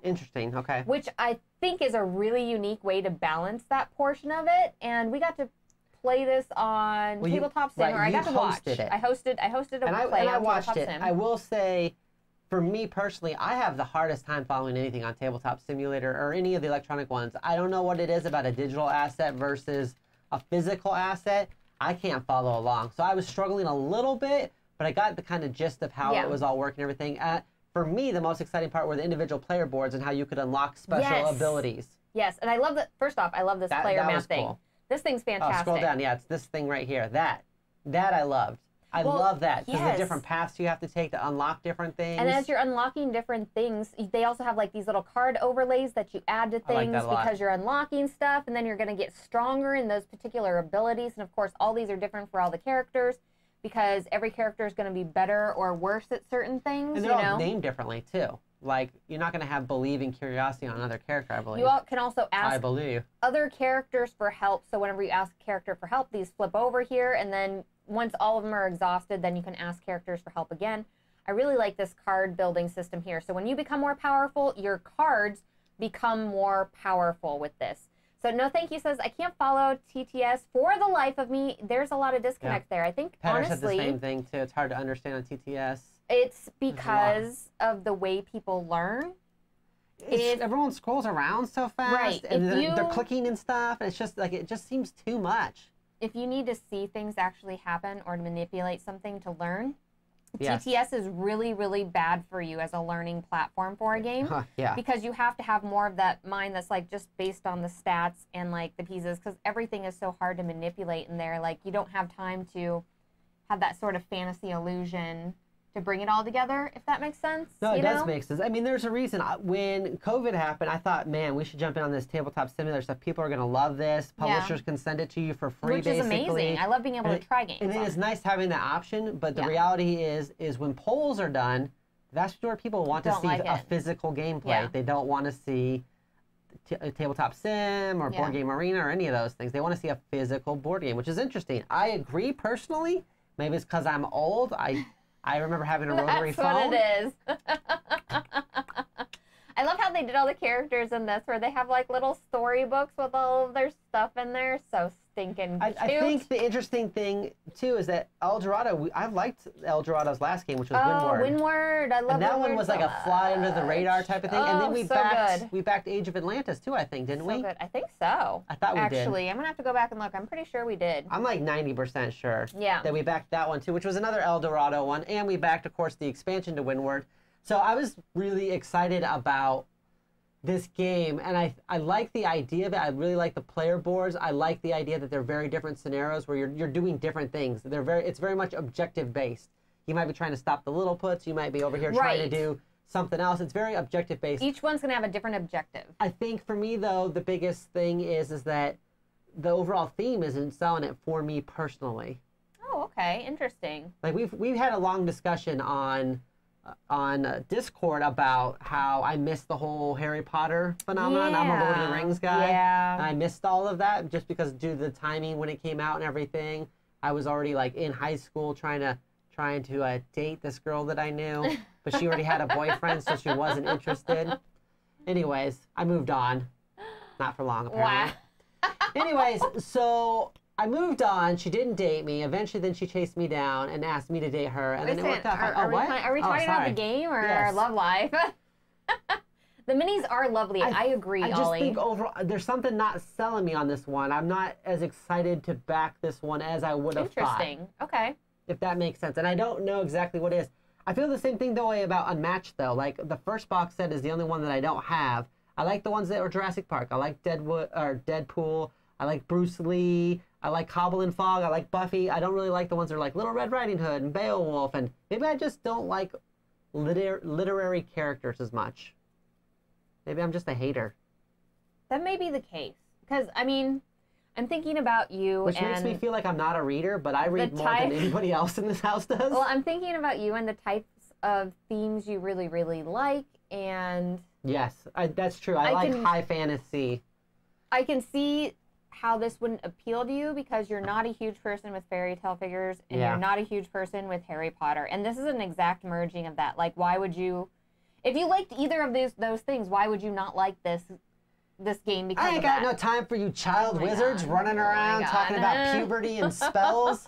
Interesting, okay. Which I think is a really unique way to balance that portion of it. And we got to play this on Tabletop Sim, or I got to watch it. I hosted a play on Tabletop Sim. I will say, for me personally, I have the hardest time following anything on Tabletop Simulator or any of the electronic ones. I don't know what it is about a digital asset versus a physical asset. I can't follow along. So I was struggling a little bit, but I got the kind of gist of how it was all working and everything. For me, the most exciting part were the individual player boards and how you could unlock special abilities. Yes, and I love that. First off, I love this player map thing. Cool. This thing's fantastic. Oh, scroll down. Yeah, it's this thing right here. That I loved. I love that because the different paths you have to take to unlock different things. And as you're unlocking different things, they also have like these little card overlays that you add to things because you're unlocking stuff, and then you're going to get stronger in those particular abilities. And of course, all these are different for all the characters because every character is going to be better or worse at certain things. And they're all named differently too. Like, you're not going to have Believe and Curiosity on another character, I believe. You all can also ask other characters for help. So whenever you ask a character for help, these flip over here, and then once all of them are exhausted, then you can ask characters for help again. I really like this card building system here. So when you become more powerful, your cards become more powerful with this. So No Thank You says, I can't follow TTS for the life of me. There's a lot of disconnect there. I think, Petter said the same thing, too. It's hard to understand on TTS. It's because of the way people learn. Everyone scrolls around so fast. Right. And they're clicking and stuff. And it's just like, it just seems too much. If you need to see things actually happen or to manipulate something to learn, TTS is really, really bad for you as a learning platform for a game. Because you have to have more of that mind that's like just based on the stats and like the pieces, because everything is so hard to manipulate in there. Like, you don't have time to have that sort of fantasy illusion to bring it all together, if that makes sense. No, it does make sense. I mean, there's a reason. When COVID happened, I thought, man, we should jump in on this Tabletop Simulator stuff. People are going to love this. Publishers can send it to you for free, basically. Which is amazing. I love being able to try games. And it is nice having that option, but the reality is when polls are done, that's where people want to see a physical gameplay. They don't want to see a Tabletop Sim or Board Game Arena or any of those things. They want to see a physical board game, which is interesting. I agree, personally. Maybe it's because I'm old. I remember having a rotary phone. That's what it is. I love how they did all the characters in this, where they have like little storybooks with all of their stuff in there. So thinking. I think the interesting thing too is that El Dorado. I liked El Dorado's last game, which was Windward. Windward, I love. And that one was like a fly under the radar type of thing. Oh, and then we backed Age of Atlantis too. I think didn't we? Good. I think so. I thought we did. Actually, I'm gonna have to go back and look. I'm pretty sure we did. I'm like 90% sure. Yeah. That we backed that one too, which was another El Dorado one, and we backed, of course, the expansion to Windward. So I was really excited about this game, and I like the idea of it. I really like the player boards. I like the idea that they're very different scenarios where you're doing different things. They're it's very much objective based. You might be trying to stop the little puts. You might be over here trying to do something else. It's very objective based. Each one's gonna have a different objective. I think for me though, the biggest thing is that the overall theme isn't selling it for me personally. Oh, okay, interesting. Like we've had a long discussion on Discord about how I missed the whole Harry Potter phenomenon. Yeah. I'm a Lord of the Rings guy. Yeah. I missed all of that just because due to the timing when it came out and everything. I was already like in high school trying to date this girl that I knew, but she already had a boyfriend, so she wasn't interested. Anyways, I moved on. Not for long, apparently. Wow. Anyways, so I moved on. She didn't date me. Eventually, then she chased me down and asked me to date her, and then it worked out. Are we talking about the game or our love life? The minis are lovely. I agree, Ollie. I just think overall, there's something not selling me on this one. I'm not as excited to back this one as I would have thought. Interesting. Okay. If that makes sense, and I don't know exactly what it is. I feel the same thing the way about Unmatched though. Like the first box set is the only one that I don't have. I like the ones that were Jurassic Park. I like Deadpool. I like Bruce Lee. I like Hobble and Fogg. I like Buffy. I don't really like the ones that are like Little Red Riding Hood and Beowulf. And maybe I just don't like literary characters as much. Maybe I'm just a hater. That may be the case. Because, I mean, I'm thinking about you Which makes me feel like I'm not a reader, but I read more than anybody else in this house does. Well, I'm thinking about you and the types of themes you really, really like. And yes, that's true. I like high fantasy. I can see how this wouldn't appeal to you because you're not a huge person with fairy tale figures and you're not a huge person with Harry Potter. And this is an exact merging of that. Like, why would you, if you liked either of those things, why would you not like this game? Because I ain't got no time for you child wizards running around talking about puberty and spells.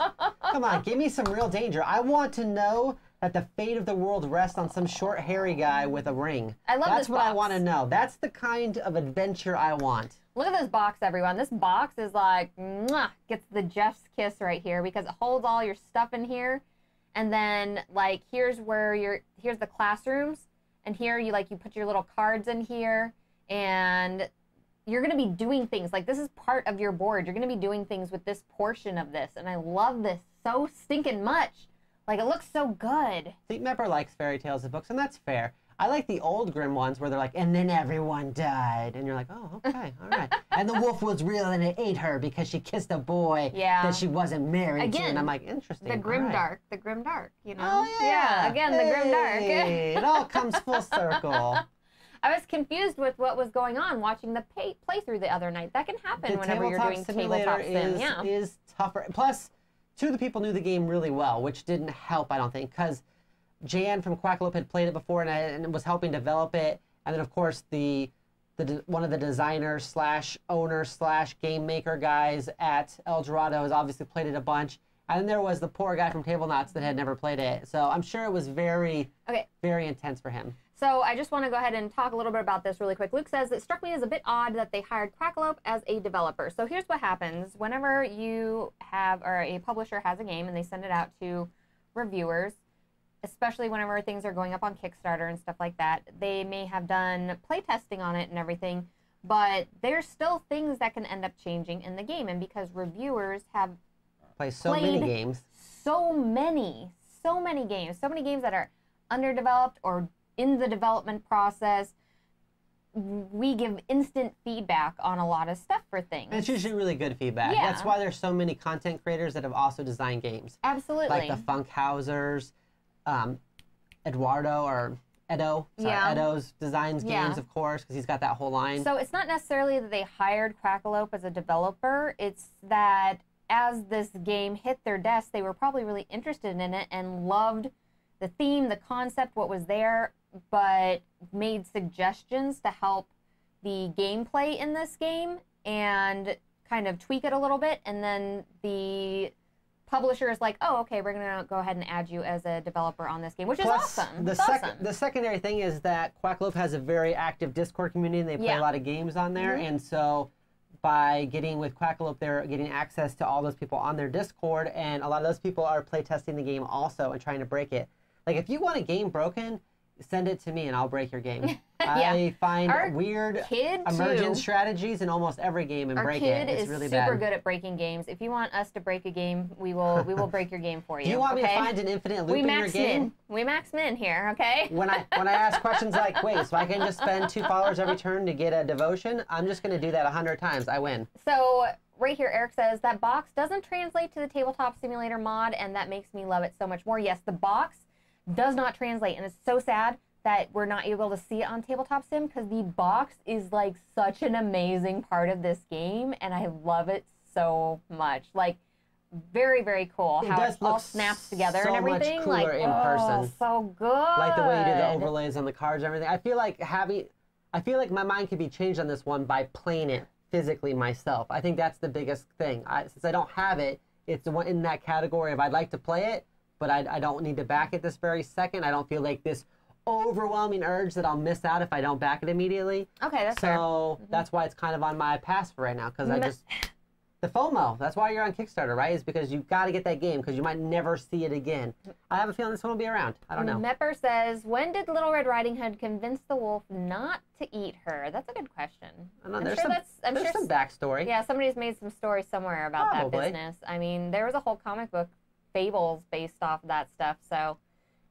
Come on, give me some real danger. I want to know that the fate of the world rests on some short hairy guy with a ring. I love this box. That's what I want to know. That's the kind of adventure I want. Look at this box, everyone. This box is like, mwah, gets the Jeff's kiss right here because it holds all your stuff in here. And then like, here's the classrooms. And here you put your little cards in here and you're gonna be doing things. Like this is part of your board. You're gonna be doing things with this portion of this. And I love this so stinking much. Like, it looks so good. See, Mepper likes fairy tales and books, and that's fair. I like the old grim ones where they're like, and then everyone died. And you're like, oh, okay, all right. And the wolf was real and it ate her because she kissed a boy that she wasn't married to. And I'm like, interesting. The grimdark, the grimdark, you know? Oh, yeah. Again, the grimdark. It all comes full circle. I was confused with what was going on watching the playthrough the other night. That can happen whenever you're doing tabletop sim. Yeah. Is tougher. Plus, two of the people knew the game really well, which didn't help, I don't think, because Jan from Quackalope had played it before and was helping develop it. And then, of course, one of the designer slash owner slash game maker guys at El Dorado has obviously played it a bunch. And then there was the poor guy from Table Knots that had never played it. So I'm sure it was very intense for him. So I just want to go ahead and talk a little bit about this really quick. Luke says, it struck me as a bit odd that they hired Quackalope as a developer. So here's what happens. Whenever you have, or a publisher has a game and they send it out to reviewers, especially whenever things are going up on Kickstarter and stuff like that, they may have done playtesting on it and everything, but there's still things that can end up changing in the game. And because reviewers have played so many games that are underdeveloped or in the development process, we give instant feedback on a lot of stuff for things. And it's usually really good feedback. Yeah. That's why there's so many content creators that have also designed games. Absolutely. Like the Funkhausers, Eduardo or Edo. Sorry, Edo's designs games, of course, because he's got that whole line. So it's not necessarily that they hired Quackalope as a developer. It's that as this game hit their desk, they were probably really interested in it and loved the theme, the concept, what was there, but made suggestions to help the gameplay in this game. And kind of tweak it a little bit, and then the publisher is like, oh, okay, we're going to go ahead and add you as a developer on this game, which plus, is awesome. The secondary thing is that Quackalope has a very active Discord community, and they play a lot of games on there, and so by getting with Quackalope, they're getting access to all those people on their Discord, and a lot of those people are playtesting the game also and trying to break it. Like, if you want a game broken, send it to me and I'll break your game. I find our weird emergent strategies in almost every game and break it. Our kid is really super good at breaking games. If you want us to break a game, we will break your game for you. Do you want me to find an infinite loop in your game? We max min here, okay? When I ask questions like, wait, so I can just spend 2 followers every turn to get a devotion? I'm just going to do that 100 times. I win. So right here, Eric says, that box doesn't translate to the tabletop simulator mod, and that makes me love it so much more. Yes, the box does not translate, and it's so sad that we're not able to see it on Tabletop Sim, because the box is like such an amazing part of this game, and I love it so much. Like, very, very cool how it all snaps together and everything. So much cooler in person. So good. Like the way you do the overlays on the cards and everything. I feel like my mind could be changed on this one by playing it physically myself. I think that's the biggest thing. Since I don't have it, it's the one in that category of I'd like to play it, but I don't need to back it this very second. I don't feel like this overwhelming urge that I'll miss out if I don't back it immediately. Okay, that's fair. So that's why it's kind of on my pass for right now, because I just, the FOMO, that's why you're on Kickstarter, right? Is because you've got to get that game, because you might never see it again. I have a feeling this one will be around. I don't know. Mepper says, when did Little Red Riding Hood convince the wolf not to eat her? That's a good question. I don't know. I'm sure there's some backstory. Yeah, somebody's made some story somewhere about that business. I mean, there was a whole comic book fables based off of that stuff, so,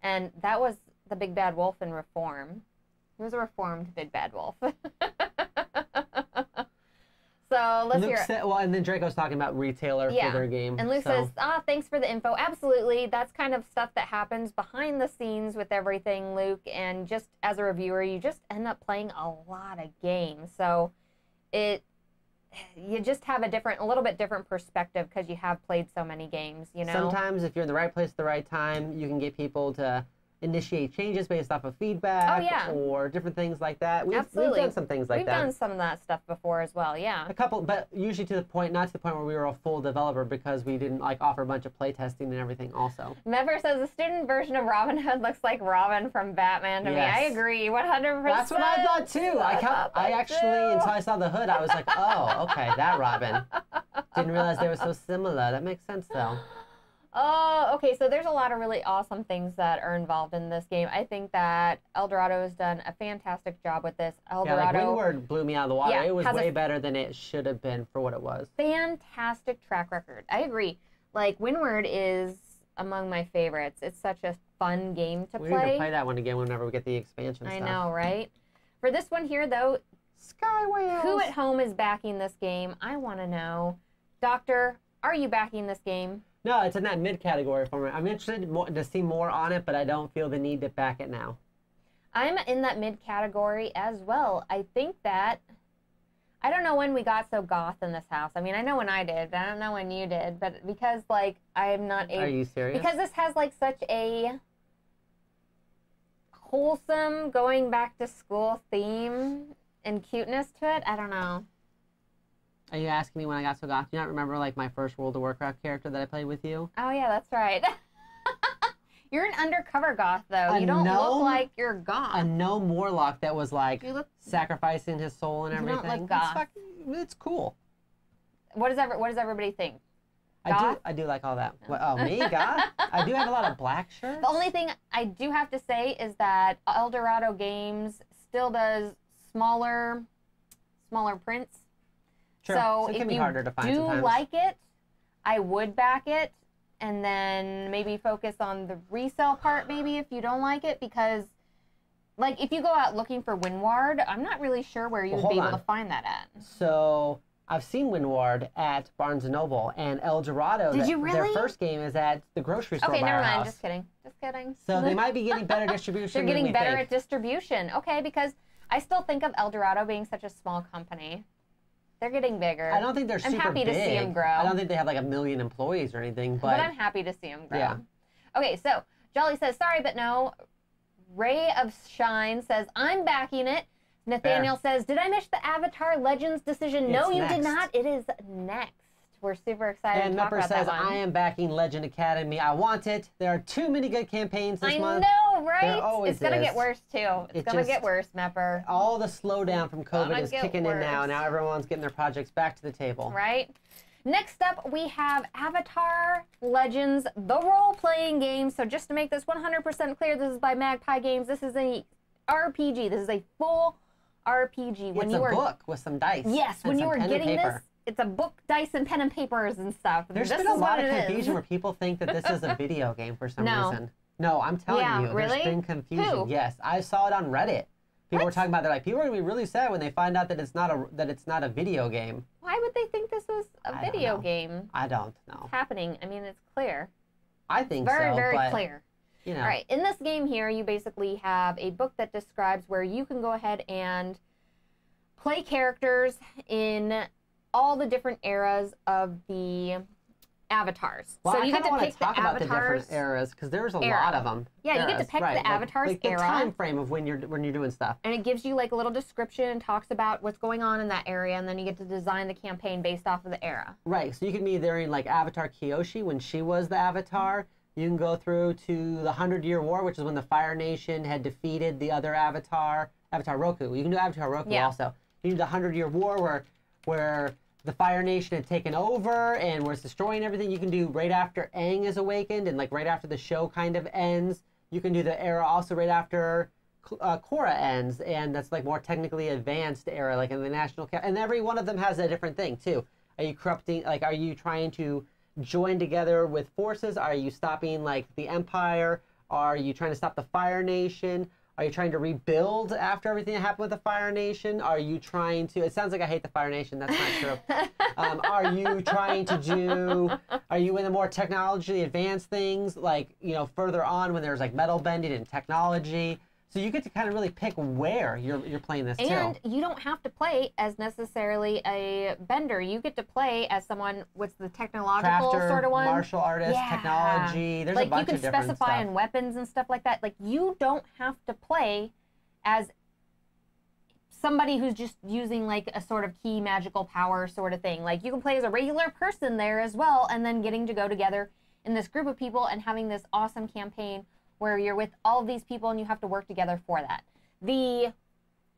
and that was the Big Bad Wolf in Reform. He was a reformed Big Bad Wolf. So let's hear it. Well, and then Draco's talking about retailer for their game. And Luke says, ah, thanks for the info. Absolutely, that's kind of stuff that happens behind the scenes with everything, Luke, and just as a reviewer, you just end up playing a lot of games, so you just have a little bit different perspective because you have played so many games, you know? Sometimes if you're in the right place at the right time, you can get people to initiate changes based off of feedback or different things like that. Absolutely. We've done some things like that. We've done some of that stuff before as well, yeah. A couple, but usually to the point, not to the point where we were a full developer, because we didn't like offer a bunch of playtesting and everything also. Mepper says, the student version of Robin Hood looks like Robin from Batman to me. I agree, 100%. That's what I thought too. I actually, until I saw the hood, I was like, oh, okay, that Robin. Didn't realize they were so similar. That makes sense though. Oh, okay, so there's a lot of really awesome things that are involved in this game. I think that El Dorado has done a fantastic job with this. El Dorado, like Windward blew me out of the water. It was way better than it should have been for what it was. Fantastic track record. I agree. Like, Windward is among my favorites. It's such a fun game to play. We need to play that one again whenever we get the expansion stuff. I know, right? For this one here, though, Sky Whales. Who at home is backing this game? I want to know. Doctor, are you backing this game? No, it's in that mid category for me. I'm interested to see more on it, but I don't feel the need to back it now. I'm in that mid category as well. I think that, I don't know when we got so goth in this house. I mean, I know when I did, but I don't know when you did, but because like, I'm not a... Are you serious? Because this has like such a wholesome going back to school theme and cuteness to it. I don't know. Are you asking me when I got so goth? Do you not remember, like, my first World of Warcraft character that I played with you? Oh, yeah, that's right. You're an undercover goth, though. You don't look like you're goth. A gnome warlock that was, like, sacrificing his soul and everything. You don't look goth. It's cool. What does everybody think? Goth? I do like all that. No. Oh, me? Goth? I do have a lot of black shirts. The only thing I do have to say is that El Dorado Games still does smaller prints. Sure. So if you do like it, I would back it, and then maybe focus on the resale part maybe if you don't like it, because like if you go out looking for Windward, I'm not really sure where you would be able to find that at. So I've seen Windward at Barnes & Noble, and El Dorado, their first game is at the grocery store. Okay, never mind, just kidding. Just kidding. So they might be getting better distribution. They're getting better at distribution. Okay, because I still think of El Dorado being such a small company. They're getting bigger. I don't think they're super big. I'm happy to see them grow. I don't think they have like 1 million employees or anything. But I'm happy to see them grow. Yeah. Okay, so Jolly says, sorry, but no. Ray of Shine says, I'm backing it. Nathaniel says, did I miss the Avatar Legends decision? It's no, you did not. It is next. We're super excited to talk about that one. And Mepper says, I am backing Legend Academy. I want it. There are too many good campaigns this month. I know, right? It's going to get worse, too. It's going to get worse, Mepper. All the slowdown from COVID is kicking in now. Now everyone's getting their projects back to the table. Right? Next up, we have Avatar Legends, the role-playing game. So just to make this 100% clear, this is by Magpie Games. This is a RPG. This is a full RPG. When it's a book with some dice. Yes, when you were getting this, it's a book, dice, and pen and papers and stuff. There's been a lot of confusion where people think that this is a video game for some reason. No, I'm telling you, there's been confusion. Yes, I saw it on Reddit. People were talking about that. Like, people are gonna be really sad when they find out that it's not a video game. Why would they think this was a video game? I don't know. It's happening. I mean, it's clear. I think so. Very clear. You know. All right. In this game here, you basically have a book that describes where you can go ahead and play characters in all the different eras of the avatars. Well, so you get to pick the avatars. About the different eras because there's a lot of them. Yeah, you get to pick the avatars like era, the time frame of when you're doing stuff. And it gives you like a little description and talks about what's going on in that area, and then you get to design the campaign based off of the era. Right. So you can be there in like Avatar Kyoshi when she was the Avatar. You can go through to the 100-Year War, which is when the Fire Nation had defeated the other Avatar, Avatar Roku. You can do Avatar Roku also. You can do the 100-Year War where the Fire Nation had taken over and was destroying everything. You can do right after Aang is awakened and like right after the show kind of ends. You can do the era also right after Korra ends, and that's like more technically advanced era, like in the national. And every one of them has a different thing too. Are you corrupting? Like, are you trying to join together with forces? Are you stopping like the Empire? Are you trying to stop the Fire Nation? Are you trying to rebuild after everything that happened with the Fire Nation? Are you trying to, it sounds like I hate the Fire Nation, that's not true. Are you trying to do, are you in the more technologically advanced things, like, you know, further on when there's like metal bending and technology? So you get to kind of really pick where you're playing this And you don't have to play as necessarily a bender. You get to play as someone with the technological sort of one. Martial artist, technology. There's like a bunch of different stuff. You can specify in weapons and stuff like that. Like, you don't have to play as somebody who's just using like a sort of key magical power sort of thing. Like, you can play as a regular person there as well, and then getting to go together in this group of people and having this awesome campaign where you're with all of these people and you have to work together for that. The,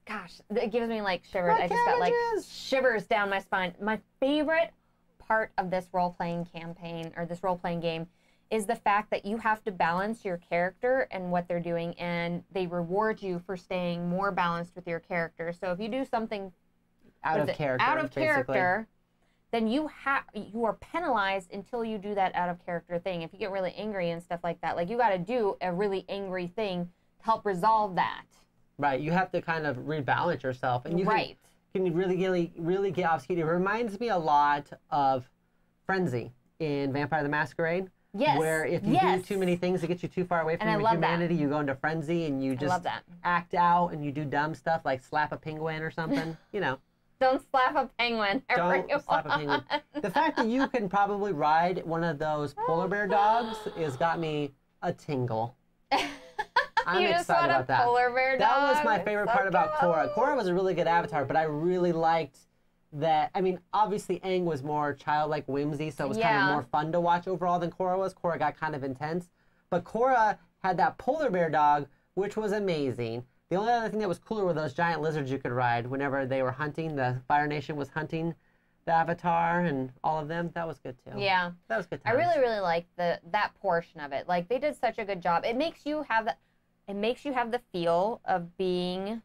gosh, it gives me like shivers. I just got like shivers down my spine. My favorite part of this role-playing campaign or this role-playing game is the fact that you have to balance your character and what they're doing, and they reward you for staying more balanced with your character. So if you do something out of character, then you are penalized until you do that out of character thing. If you get really angry and stuff like that, like, you got to do a really angry thing to help resolve that. Right, you have to kind of rebalance yourself, and you can really get obscure. It reminds me a lot of Frenzy in Vampire the Masquerade. Yes. Where if you do too many things that get you too far away from humanity, you go into frenzy and you just act out and you do dumb stuff like slap a penguin or something. You know. Don't slap a penguin. Don't slap a penguin. The fact that you can probably ride one of those polar bear dogs has got me a tingle. I'm excited about that. Polar bear dog. That was my favorite part about Korra. Korra was a really good avatar, but I really liked that. I mean, obviously Aang was more childlike whimsy, so it was kind of more fun to watch overall than Korra was. Korra got kind of intense. But Korra had that polar bear dog, which was amazing. The only other thing that was cooler were those giant lizards you could ride whenever they were hunting. The Fire Nation was hunting the Avatar and all of them. That was good, too. Yeah. That was good times. I really liked that portion of it. Like, they did such a good job. It makes you have the feel of being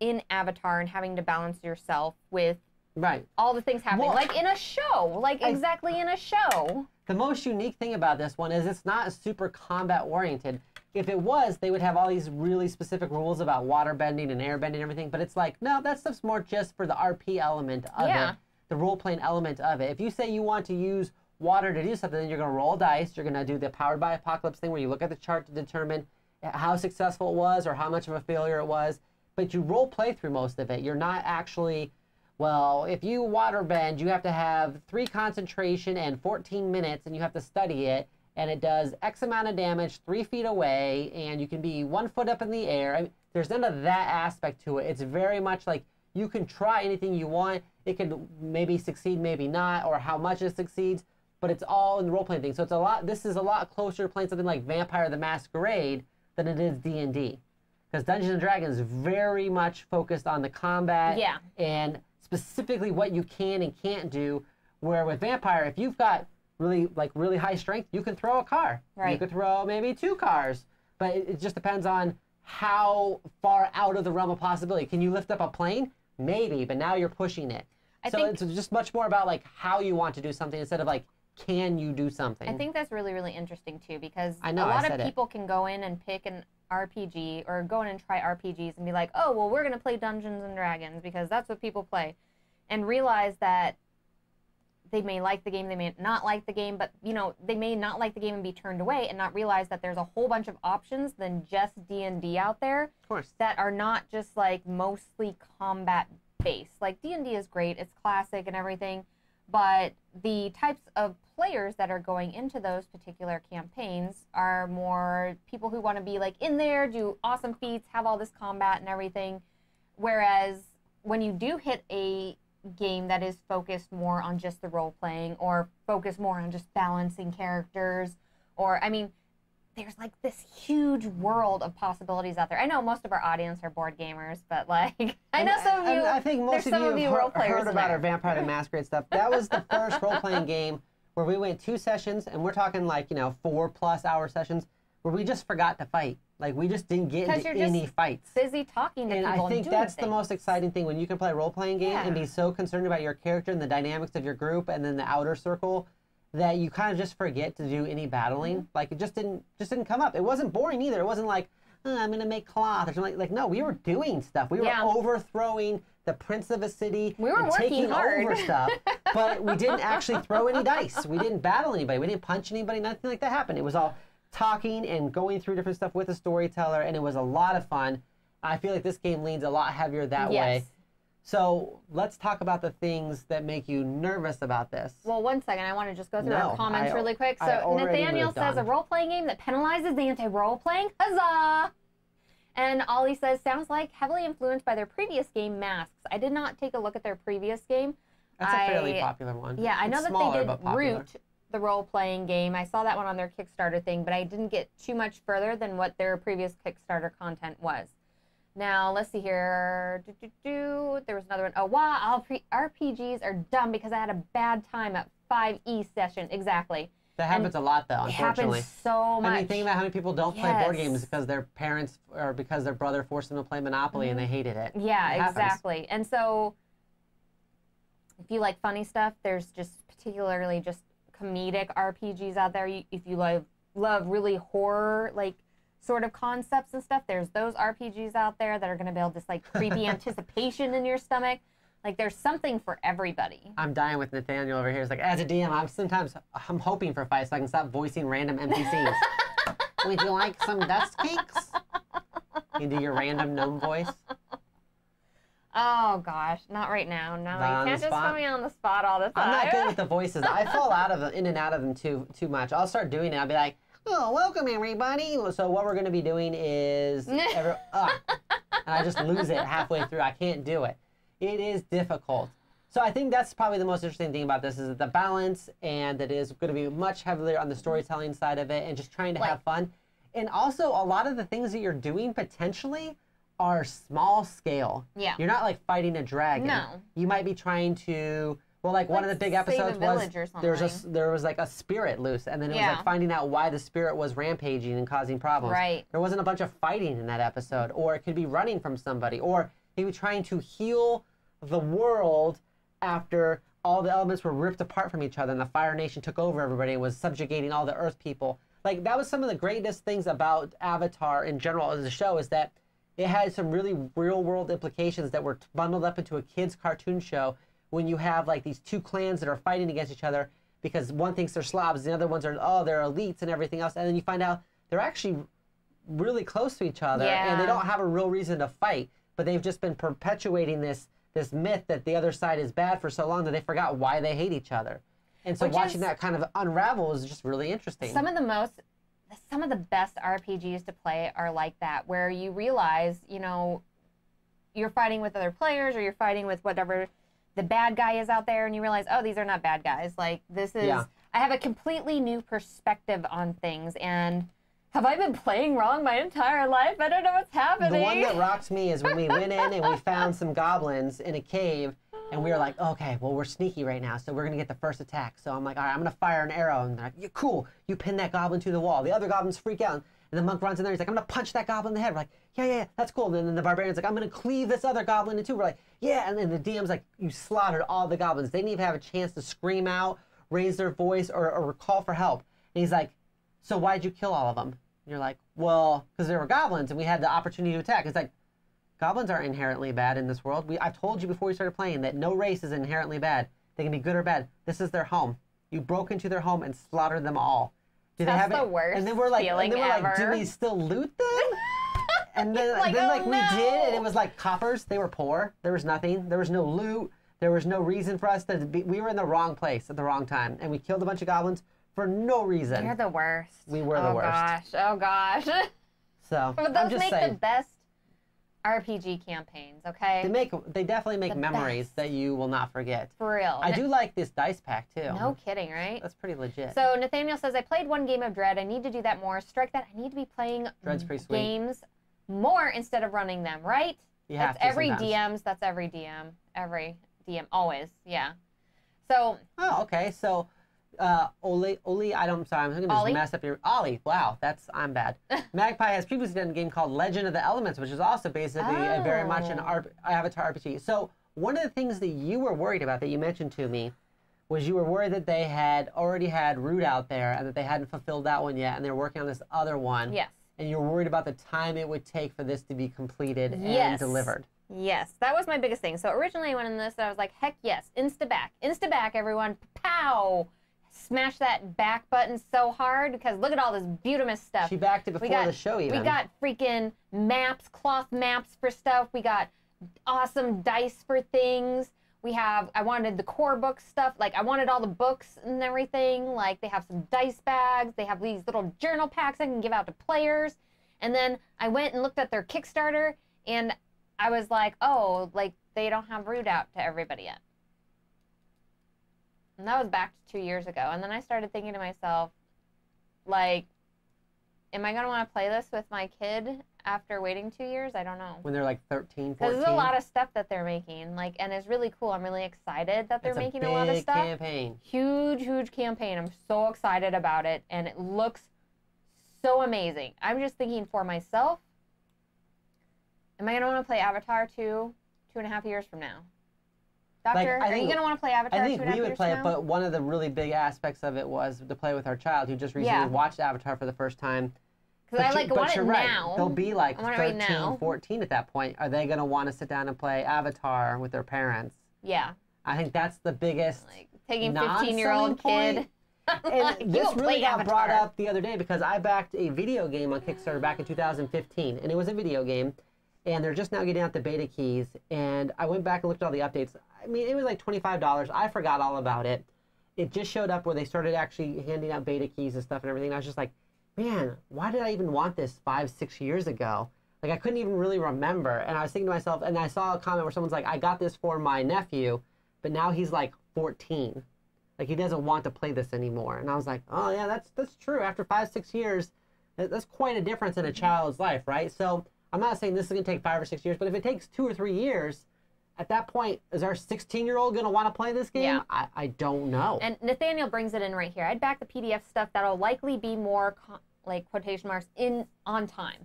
in Avatar and having to balance yourself with all the things happening. Well, like in a show. Like, exactly in a show. The most unique thing about this one is it's not super combat-oriented. If it was, they would have all these really specific rules about water bending and air bending and everything, but it's like, no, that stuff's more just for the RP element of it, the role-playing element of it. If you say you want to use water to do something, then you're going to roll dice, you're going to do the Powered by Apocalypse thing where you look at the chart to determine how successful it was or how much of a failure it was, but you role-play through most of it. You're not actually, well, if you water bend, you have to have 3 concentration and 14 minutes, and you have to study it, and it does X amount of damage 3 feet away, and you can be 1 foot up in the air. I mean, there's none of that aspect to it. It's very much like you can try anything you want. It can maybe succeed, maybe not, or how much it succeeds, but it's all in the role-playing thing. So it's a lot, this is a lot closer to playing something like Vampire the Masquerade than it is D&D. Because Dungeons & Dragons is very much focused on the combat and specifically what you can and can't do, where with Vampire, if you've got really high strength, you can throw a car. Right. You could throw maybe 2 cars, but it just depends on how far out of the realm of possibility. Can you lift up a plane? Maybe, but now you're pushing it. So it's just much more about like how you want to do something instead of like, can you do something? I think that's really, really interesting too, because a lot of people can go in and pick an RPG or go in and try RPGs and be like, oh, well, we're going to play Dungeons and Dragons because that's what people play, and realize that they may like the game, they may not like the game, but, you know, they may not like the game and be turned away and not realize that there's a whole bunch of options than just D&D out there. Of course. That are not just, like, mostly combat-based. Like, D&D is great, it's classic and everything, but the types of players that are going into those particular campaigns are more people who want to be, like, in there, do awesome feats, have all this combat and everything, whereas when you do hit a game that is focused more on just the role-playing or focused more on just balancing characters, or, I mean, there's like this huge world of possibilities out there. I know most of our audience are board gamers, but like, I know some of you, I think most of you have heard about our Vampire the Masquerade stuff. That was the first role-playing game where we went 2 sessions, and we're talking like, you know, 4+ hour sessions, where we just forgot to fight. Like, we just didn't get into any fights. Busy talking to people and doing things. And I think that's the most exciting thing, when you can play a role-playing game and be so concerned about your character and the dynamics of your group and then the outer circle that you kind of just forget to do any battling. Like, it just didn't come up. It wasn't boring either. It wasn't like, oh, I'm going to make cloth or something. Like, no, we were doing stuff. We were overthrowing the prince of a city. We were taking over stuff, but we didn't actually throw any dice. We didn't battle anybody. We didn't punch anybody. Nothing like that happened. It was all talking and going through different stuff with a storyteller, and it was a lot of fun. I feel like this game leans a lot heavier that way. So let's talk about the things that make you nervous about this. Well, 1 second, I want to just go through our comments really quick. So Nathaniel says a role-playing game that penalizes the anti-role-playing? Huzzah! And Ollie says, sounds like heavily influenced by their previous game, Masks. I did not take a look at their previous game. That's a fairly popular one. Yeah, I know that they did Root, the role-playing game. I saw that one on their Kickstarter thing, but I didn't get too much further than what their previous Kickstarter content was. Now, let's see here. There was another one. Oh, wow, all RPGs are dumb because I had a bad time at 5E session. Exactly. That happens a lot, though, unfortunately. It happens so much. I mean, think about how many people don't play board games because their parents or because their brother forced them to play Monopoly and they hated it. Yeah, exactly. And so, if you like funny stuff, there's just particularly just comedic RPGs out there. If you love really horror, like, sort of concepts and stuff, there's those RPGs out there that are going to build this, like, creepy anticipation in your stomach. Like, there's something for everybody. I'm dying with Nathaniel over here. He's like, as a DM, I'm hoping for fights so I can stop voicing random NPCs. Would you like some dust cakes? You do your random gnome voice. Oh, gosh. Not right now. No, you can't just put me on the spot all the time. I'm not good with the voices. I fall out of them, in and out of them too much. I'll start doing it. I'll be like, oh, welcome, everybody. So what we're going to be doing is... and I just lose it halfway through. I can't do it. It is difficult. So I think that's probably the most interesting thing about this is the balance, and it is going to be much heavier on the storytelling side of it and just trying to have fun. And also, a lot of the things that you're doing potentially are small scale. Yeah. You're not like fighting a dragon. No. You might be trying to, well, like one of the big episodes was there was like a spirit loose, and then it was like finding out why the spirit was rampaging and causing problems. Right. There wasn't a bunch of fighting in that episode, or it could be running from somebody, or he was trying to heal the world after all the elements were ripped apart from each other and the Fire Nation took over everybody and was subjugating all the Earth people. Like, that was some of the greatest things about Avatar in general as a show, is that it had some really real-world implications that were bundled up into a kids' cartoon show, when you have, like, these two clans that are fighting against each other because one thinks they're slobs, the other ones are, oh, they're elites and everything else, and then you find out they're actually really close to each other and they don't have a real reason to fight, but they've just been perpetuating this myth that the other side is bad for so long that they forgot why they hate each other. And so watching that kind of unravel is just really interesting. Some of the best RPGs to play are like that, where you realize, you know, you're fighting with other players or you're fighting with whatever the bad guy is out there, and you realize, oh, these are not bad guys. Like, this is, yeah. I have a completely new perspective on things, and have I been playing wrong my entire life? I don't know what's happening. The one that rocked me is when we went in and we found some goblins in a cave, and we were like, okay, well, we're sneaky right now, so we're going to get the first attack. So I'm like, all right, I'm going to fire an arrow. And they're like, yeah, cool, you pin that goblin to the wall. The other goblins freak out. And the monk runs in there. He's like, I'm going to punch that goblin in the head. We're like, yeah, yeah, that's cool. And then the barbarian's like, I'm going to cleave this other goblin in two. We're like, yeah. And then the DM's like, you slaughtered all the goblins. They didn't even have a chance to scream out, raise their voice, or call for help. And he's like, so why'd you kill all of them? And you're like, well, because there were goblins and we had the opportunity to attack. It's like, goblins aren't inherently bad in this world. I've told you before you started playing that no race is inherently bad. They can be good or bad. This is their home. You broke into their home and slaughtered them all. That's the worst and then we're like, do we still loot them? And then, like, we did, and it was like coppers. They were poor. There was nothing. There was no loot. There was no reason for us to be. We were in the wrong place at the wrong time, and we killed a bunch of goblins for no reason. You're the worst. We were the worst. Oh, gosh. Oh, gosh. So, but those make the best RPG campaigns, okay? They definitely make memories that you will not forget. For real. I do like this dice pack, too. No kidding, right? That's pretty legit. So, Nathaniel says, I played one game of Dread. I need to do that more. Strike that. I need to be playing games more instead of running them, right? Yeah. That's every DM's. That's every DM. Every DM. Always. Yeah. So. Oh, okay. So. Ollie, wow, that's, I'm bad. Magpie has previously done a game called Legend of the Elements, which is also basically very much an Avatar RPG. So one of the things that you were worried about that you mentioned to me was you were worried that they had already had Root out there and that they hadn't fulfilled that one yet and they were working on this other one. Yes. And you were worried about the time it would take for this to be completed and delivered. Yes, that was my biggest thing. So originally I went in this and I was like, heck yes, insta back everyone, pow! Smash that back button so hard because look at all this beautiful stuff. She backed it before the show even. We got freaking maps, cloth maps for stuff. We got awesome dice for things. We have, I wanted the core book stuff. Like, I wanted all the books and everything. Like, they have some dice bags. They have these little journal packs I can give out to players. And then I went and looked at their Kickstarter and I was like, oh, like, they don't have Root out to everybody yet. And that was back to 2 years ago. And then I started thinking to myself, like, am I going to want to play this with my kid after waiting 2 years? I don't know. When they're like 13, 14. Because there's a lot of stuff that they're making. Like, and it's really cool. I'm really excited that they're making a lot of stuff. It's a big campaign. Huge, huge campaign. I'm so excited about it. And it looks so amazing. I'm just thinking for myself, am I going to want to play Avatar 2.5 years from now? Doctor, like, are you going to want to play Avatar? I think we would play it, but one of the really big aspects of it was to play with our child who just recently watched Avatar for the first time. Because I want it now. They'll be like 13, 14 at that point. Are they going to want to sit down and play Avatar with their parents? Yeah. I think that's the biggest taking 15-year-old kid. And this really got brought up the other day because I backed a video game on Kickstarter back in 2015, and it was a video game. And they're just now getting out the beta keys. And I went back and looked at all the updates. I mean, it was like $25. I forgot all about it. It just showed up where they started actually handing out beta keys and stuff and everything. And I was just like, man, why did I even want this 5, 6 years ago? Like, I couldn't even really remember. And I was thinking to myself, and I saw a comment where someone's like, I got this for my nephew, but now he's like 14. Like, he doesn't want to play this anymore. And I was like, oh, yeah, that's true. After 5, 6 years, that's quite a difference in a child's life, right? So I'm not saying this is going to take 5 or 6 years, but if it takes 2 or 3 years, at that point, is our 16-year-old going to want to play this game? Yeah. I don't know. And Nathaniel brings it in right here. I'd back the PDF stuff. That'll likely be more, like, quotation marks, on time.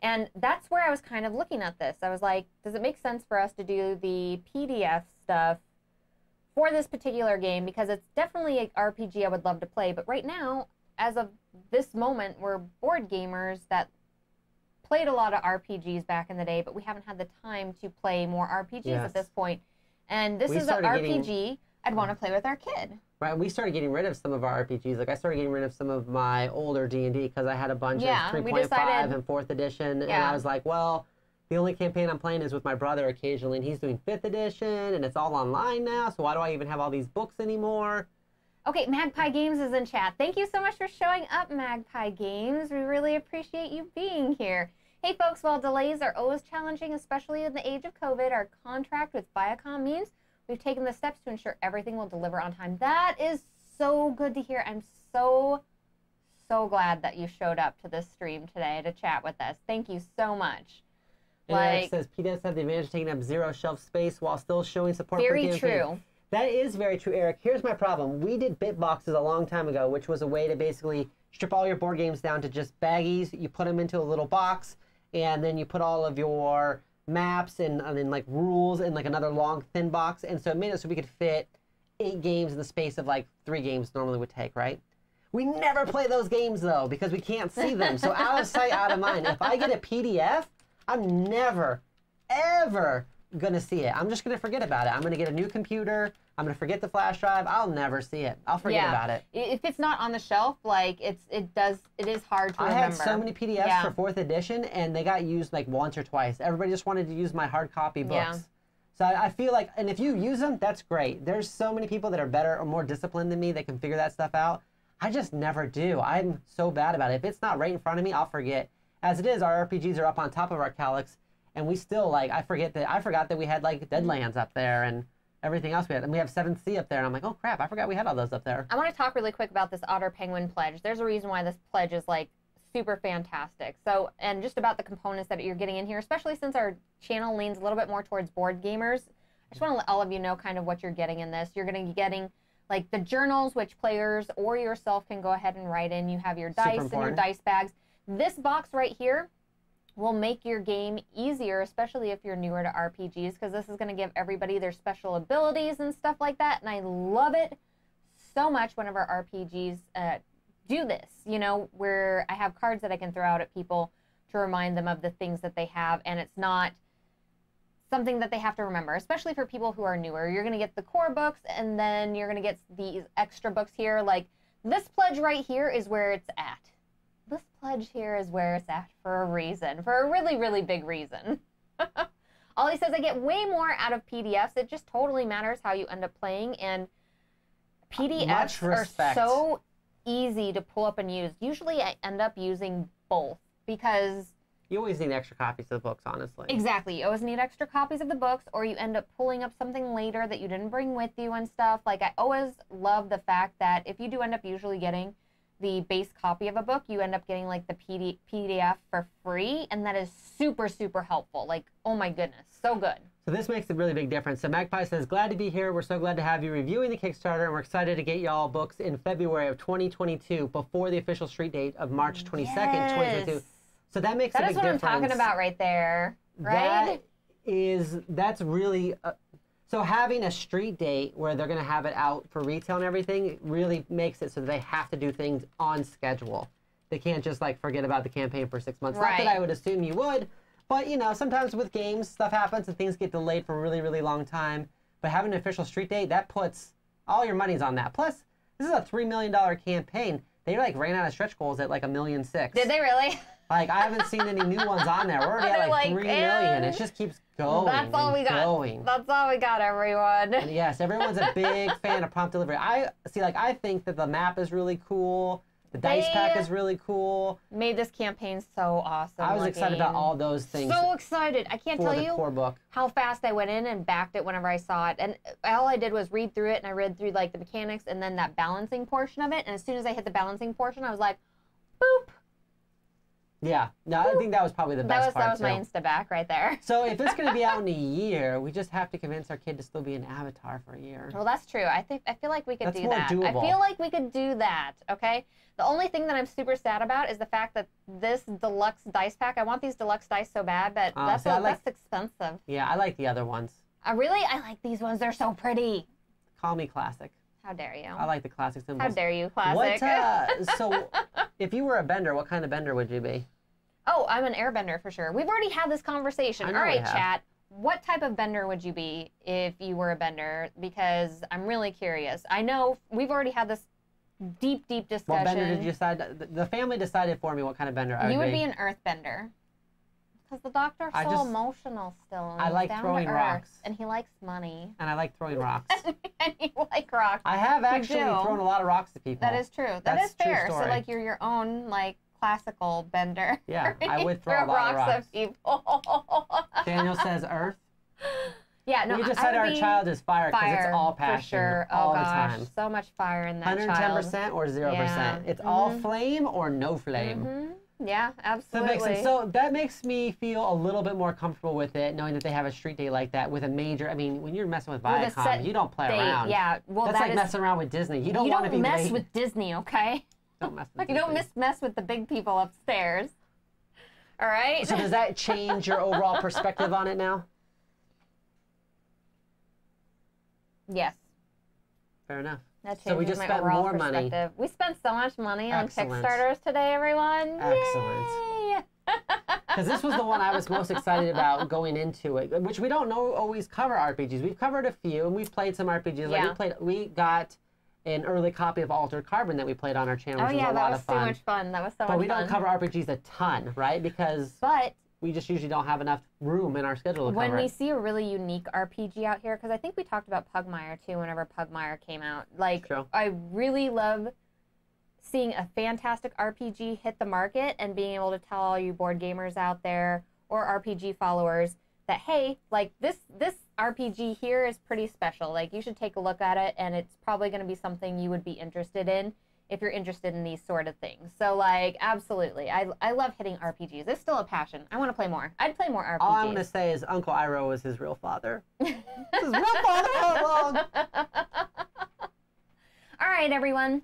And that's where I was kind of looking at this. I was like, does it make sense for us to do the PDF stuff for this particular game? Because it's definitely an RPG I would love to play. But right now, as of this moment, we're board gamers that played a lot of RPGs back in the day, but we haven't had the time to play more RPGs at this point. And this is an RPG I'd want to play with our kid. Right, we started getting rid of some of our RPGs. Like, I started getting rid of some of my older D&D because I had a bunch of 3.5 and 4th edition. Yeah. And I was like, well, the only campaign I'm playing is with my brother occasionally, and he's doing 5th edition, and it's all online now, so why do I even have all these books anymore? Okay, Magpie Games is in chat. Thank you so much for showing up, Magpie Games. We really appreciate you being here. Hey folks, while delays are always challenging, especially in the age of COVID, our contract with Viacom means we've taken the steps to ensure everything will deliver on time. That is so good to hear. I'm so glad that you showed up to this stream today to chat with us. Thank you so much. And Eric says, PDFs have the advantage of taking up zero shelf space while still showing support for games. Very true. That is very true, Eric. Here's my problem. We did bit boxes a long time ago, which was a way to basically strip all your board games down to just baggies. You put them into a little box, and then you put all of your maps and then like rules in like another long, thin box. And so it made it so we could fit 8 games in the space of like 3 games normally would take, right? We never play those games, though, because we can't see them. So out of sight, out of mind. If I get a PDF, I'm never, ever going to see it. I'm just going to forget about it. I'm going to get a new computer. I'm going to forget the flash drive. I'll never see it. I'll forget about it. If it's not on the shelf, like, it is hard to remember. I had so many PDFs for 4th edition, and they got used, like, once or twice. Everybody just wanted to use my hard copy books. Yeah. So I feel like, and if you use them, that's great. There's so many people that are better or more disciplined than me that can figure that stuff out. I just never do. I'm so bad about it. If it's not right in front of me, I'll forget. As it is, our RPGs are up on top of our calyx, and we still, like, I forgot that we had, like, Deadlands up there and everything else we had. And we have 7th Sea up there, and I'm like, oh, crap, I forgot we had all those up there. I want to talk really quick about this Otter Penguin Pledge. There's a reason why this pledge is, like, super fantastic. So, and just about the components that you're getting in here, especially since our channel leans a little bit more towards board gamers, I just want to let all of you know kind of what you're getting in this. You're going to be getting, like, the journals, which players or yourself can go ahead and write in. You have your dice and your dice bags. This box right here will make your game easier, especially if you're newer to RPGs, because this is going to give everybody their special abilities and stuff like that. And I love it so much whenever RPGs do this, you know, where I have cards that I can throw out at people to remind them of the things that they have, and it's not something that they have to remember, especially for people who are newer. You're going to get the core books, and then you're going to get these extra books here. Like, this pledge right here is where it's at. This pledge here is where it's at for a reason, for a really, really big reason. Ollie says, I get way more out of PDFs. It just totally matters how you end up playing, and PDFs are so easy to pull up and use. Usually I end up using both because you always need extra copies of the books, honestly. Exactly. You always need extra copies of the books, or you end up pulling up something later that you didn't bring with you and stuff. Like, I always love the fact that if you do end up usually getting the base copy of a book, you end up getting, like, the PDF for free, and that is super, super helpful. Like, oh my goodness, so good. So this makes a really big difference. So Magpie says, glad to be here. We're so glad to have you reviewing the Kickstarter, and we're excited to get y'all books in February of 2022 before the official street date of March 22nd, 2022. So that makes a big difference. That is what I'm talking about right there, right? That's really, so having a street date where they're going to have it out for retail and everything really makes it so they have to do things on schedule. They can't just, like, forget about the campaign for 6 months. Right. Not that I would assume you would, but, you know, sometimes with games, stuff happens and things get delayed for a really, really long time. But having an official street date, that puts all your monies on that. Plus, this is a $3 million campaign. They, like, ran out of stretch goals at, like, $1.6 million. Did they really? Like, I haven't seen any new ones on there. We're already at, like, 3 million. It just keeps going. That's all we got. That's all we got, everyone. And yes, everyone's a big fan of prompt delivery. I see, like, I think that the map is really cool. The dice pack is really cool. Made this campaign so awesome. I was excited about all those things. So excited. I can't tell you how fast I went in and backed it whenever I saw it. And all I did was read through it, and I read through, like, the mechanics and then that balancing portion of it. And as soon as I hit the balancing portion, I was like, boop. Yeah, no, I think that was probably the best part. That was my Insta-back right there. So if it's going to be out in a year, we just have to convince our kid to still be an avatar for a year. Well, that's true. I feel like we could do that. That's more doable. I feel like we could do that, okay? The only thing that I'm super sad about is the fact that this deluxe dice pack, I want these deluxe dice so bad, but that's expensive. Yeah, I like the other ones. Really? I like these ones. They're so pretty. Call me classic. How dare you? I like the classic symbols. How dare you, classic. What, so if you were a bender, what kind of bender would you be? Oh, I'm an airbender for sure. We've already had this conversation. All right, chat. What type of bender would you be if you were a bender? Because I'm really curious. I know we've already had this deep, deep discussion. What bender did you decide? The family decided for me what kind of bender I would be. You would be an earthbender. Because the doctor's so emotional still. And I like throwing rocks. And he likes money. And I like throwing rocks. And you like rocks. I have actually thrown a lot of rocks to people. That is true. That's is fair. Story. So like you're your own like classical bender. Yeah, I would throw a lot rocks at people. Daniel says earth. Yeah, no, we decided our child is fire because it's all passion, sure. Oh, all gosh. The time. So much fire in that 110% child. 110% or 0%. Yeah. It's all flame or no flame. Yeah, absolutely. So that makes me feel a little bit more comfortable with it, knowing that they have a street day like that with a major. I mean, when you're messing with Viacom, you don't play around. Yeah, well, that's like messing around with Disney. You don't want to be mess with Disney, okay? Don't mess with Disney. You don't mess with the big people upstairs. All right. So does that change your overall perspective on it now? Yes. Fair enough. So we just spent more money. We spent so much money on Kickstarters today, everyone. Excellent. Because this was the one I was most excited about going into it, which we don't know always cover RPGs. We've covered a few, and we've played some RPGs. Like we got an early copy of Altered Carbon that we played on our channel, which was a lot of fun. That was so much fun. That was so much fun. But we don't cover RPGs a ton, right? Because... we just usually don't have enough room in our schedule to cover. When we see a really unique RPG out here, because I think we talked about Pugmire too whenever Pugmire came out. Like, I really love seeing a fantastic RPG hit the market and being able to tell all you board gamers out there or RPG followers that, hey, like this RPG here is pretty special. Like, you should take a look at it, and it's probably going to be something you would be interested in if you're interested in these sort of things. So, like, absolutely. I love hitting RPGs. It's still a passion. I want to play more. I'd play more RPGs. All I'm going to say is Uncle Iroh was his real father. His real father all along. All right, everyone.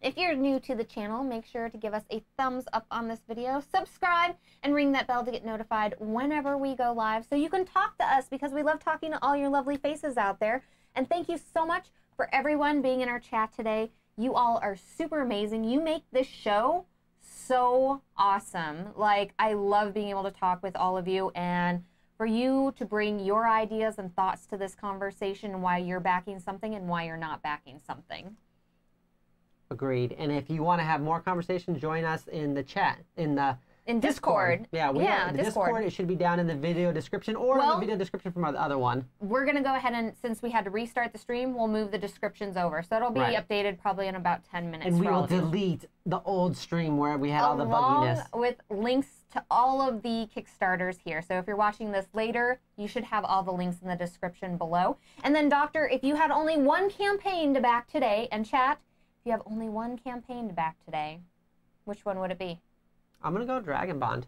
If you're new to the channel, make sure to give us a thumbs up on this video, subscribe, and ring that bell to get notified whenever we go live so you can talk to us because we love talking to all your lovely faces out there. And thank you so much for everyone being in our chat today. You all are super amazing. You make this show so awesome. Like, I love being able to talk with all of you and for you to bring your ideas and thoughts to this conversation and why you're backing something and why you're not backing something. Agreed. And if you want to have more conversation, join us in the chat, in the Discord. Yeah, Discord. It should be down in the video description or in the video description from our other one. We're going to go ahead and, since we had to restart the stream, we'll move the descriptions over. So it'll be updated probably in about 10 minutes. And we will delete the old stream where we had all the bugginess. Along with links to all of the Kickstarters here. So if you're watching this later, you should have all the links in the description below. And then, Doctor, if you had only one campaign to back today, and chat, if you have only one campaign to back today, which one would it be? I'm going to go Dragon Bond.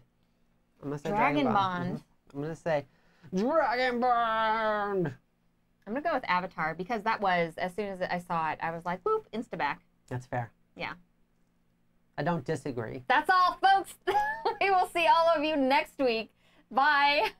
I'm going to say Dragon Bond. I'm going to say Dragon Bond. I'm going to go with Avatar because that was, as soon as I saw it, I was like, whoop, insta-back. That's fair. Yeah. I don't disagree. That's all, folks. We will see all of you next week. Bye.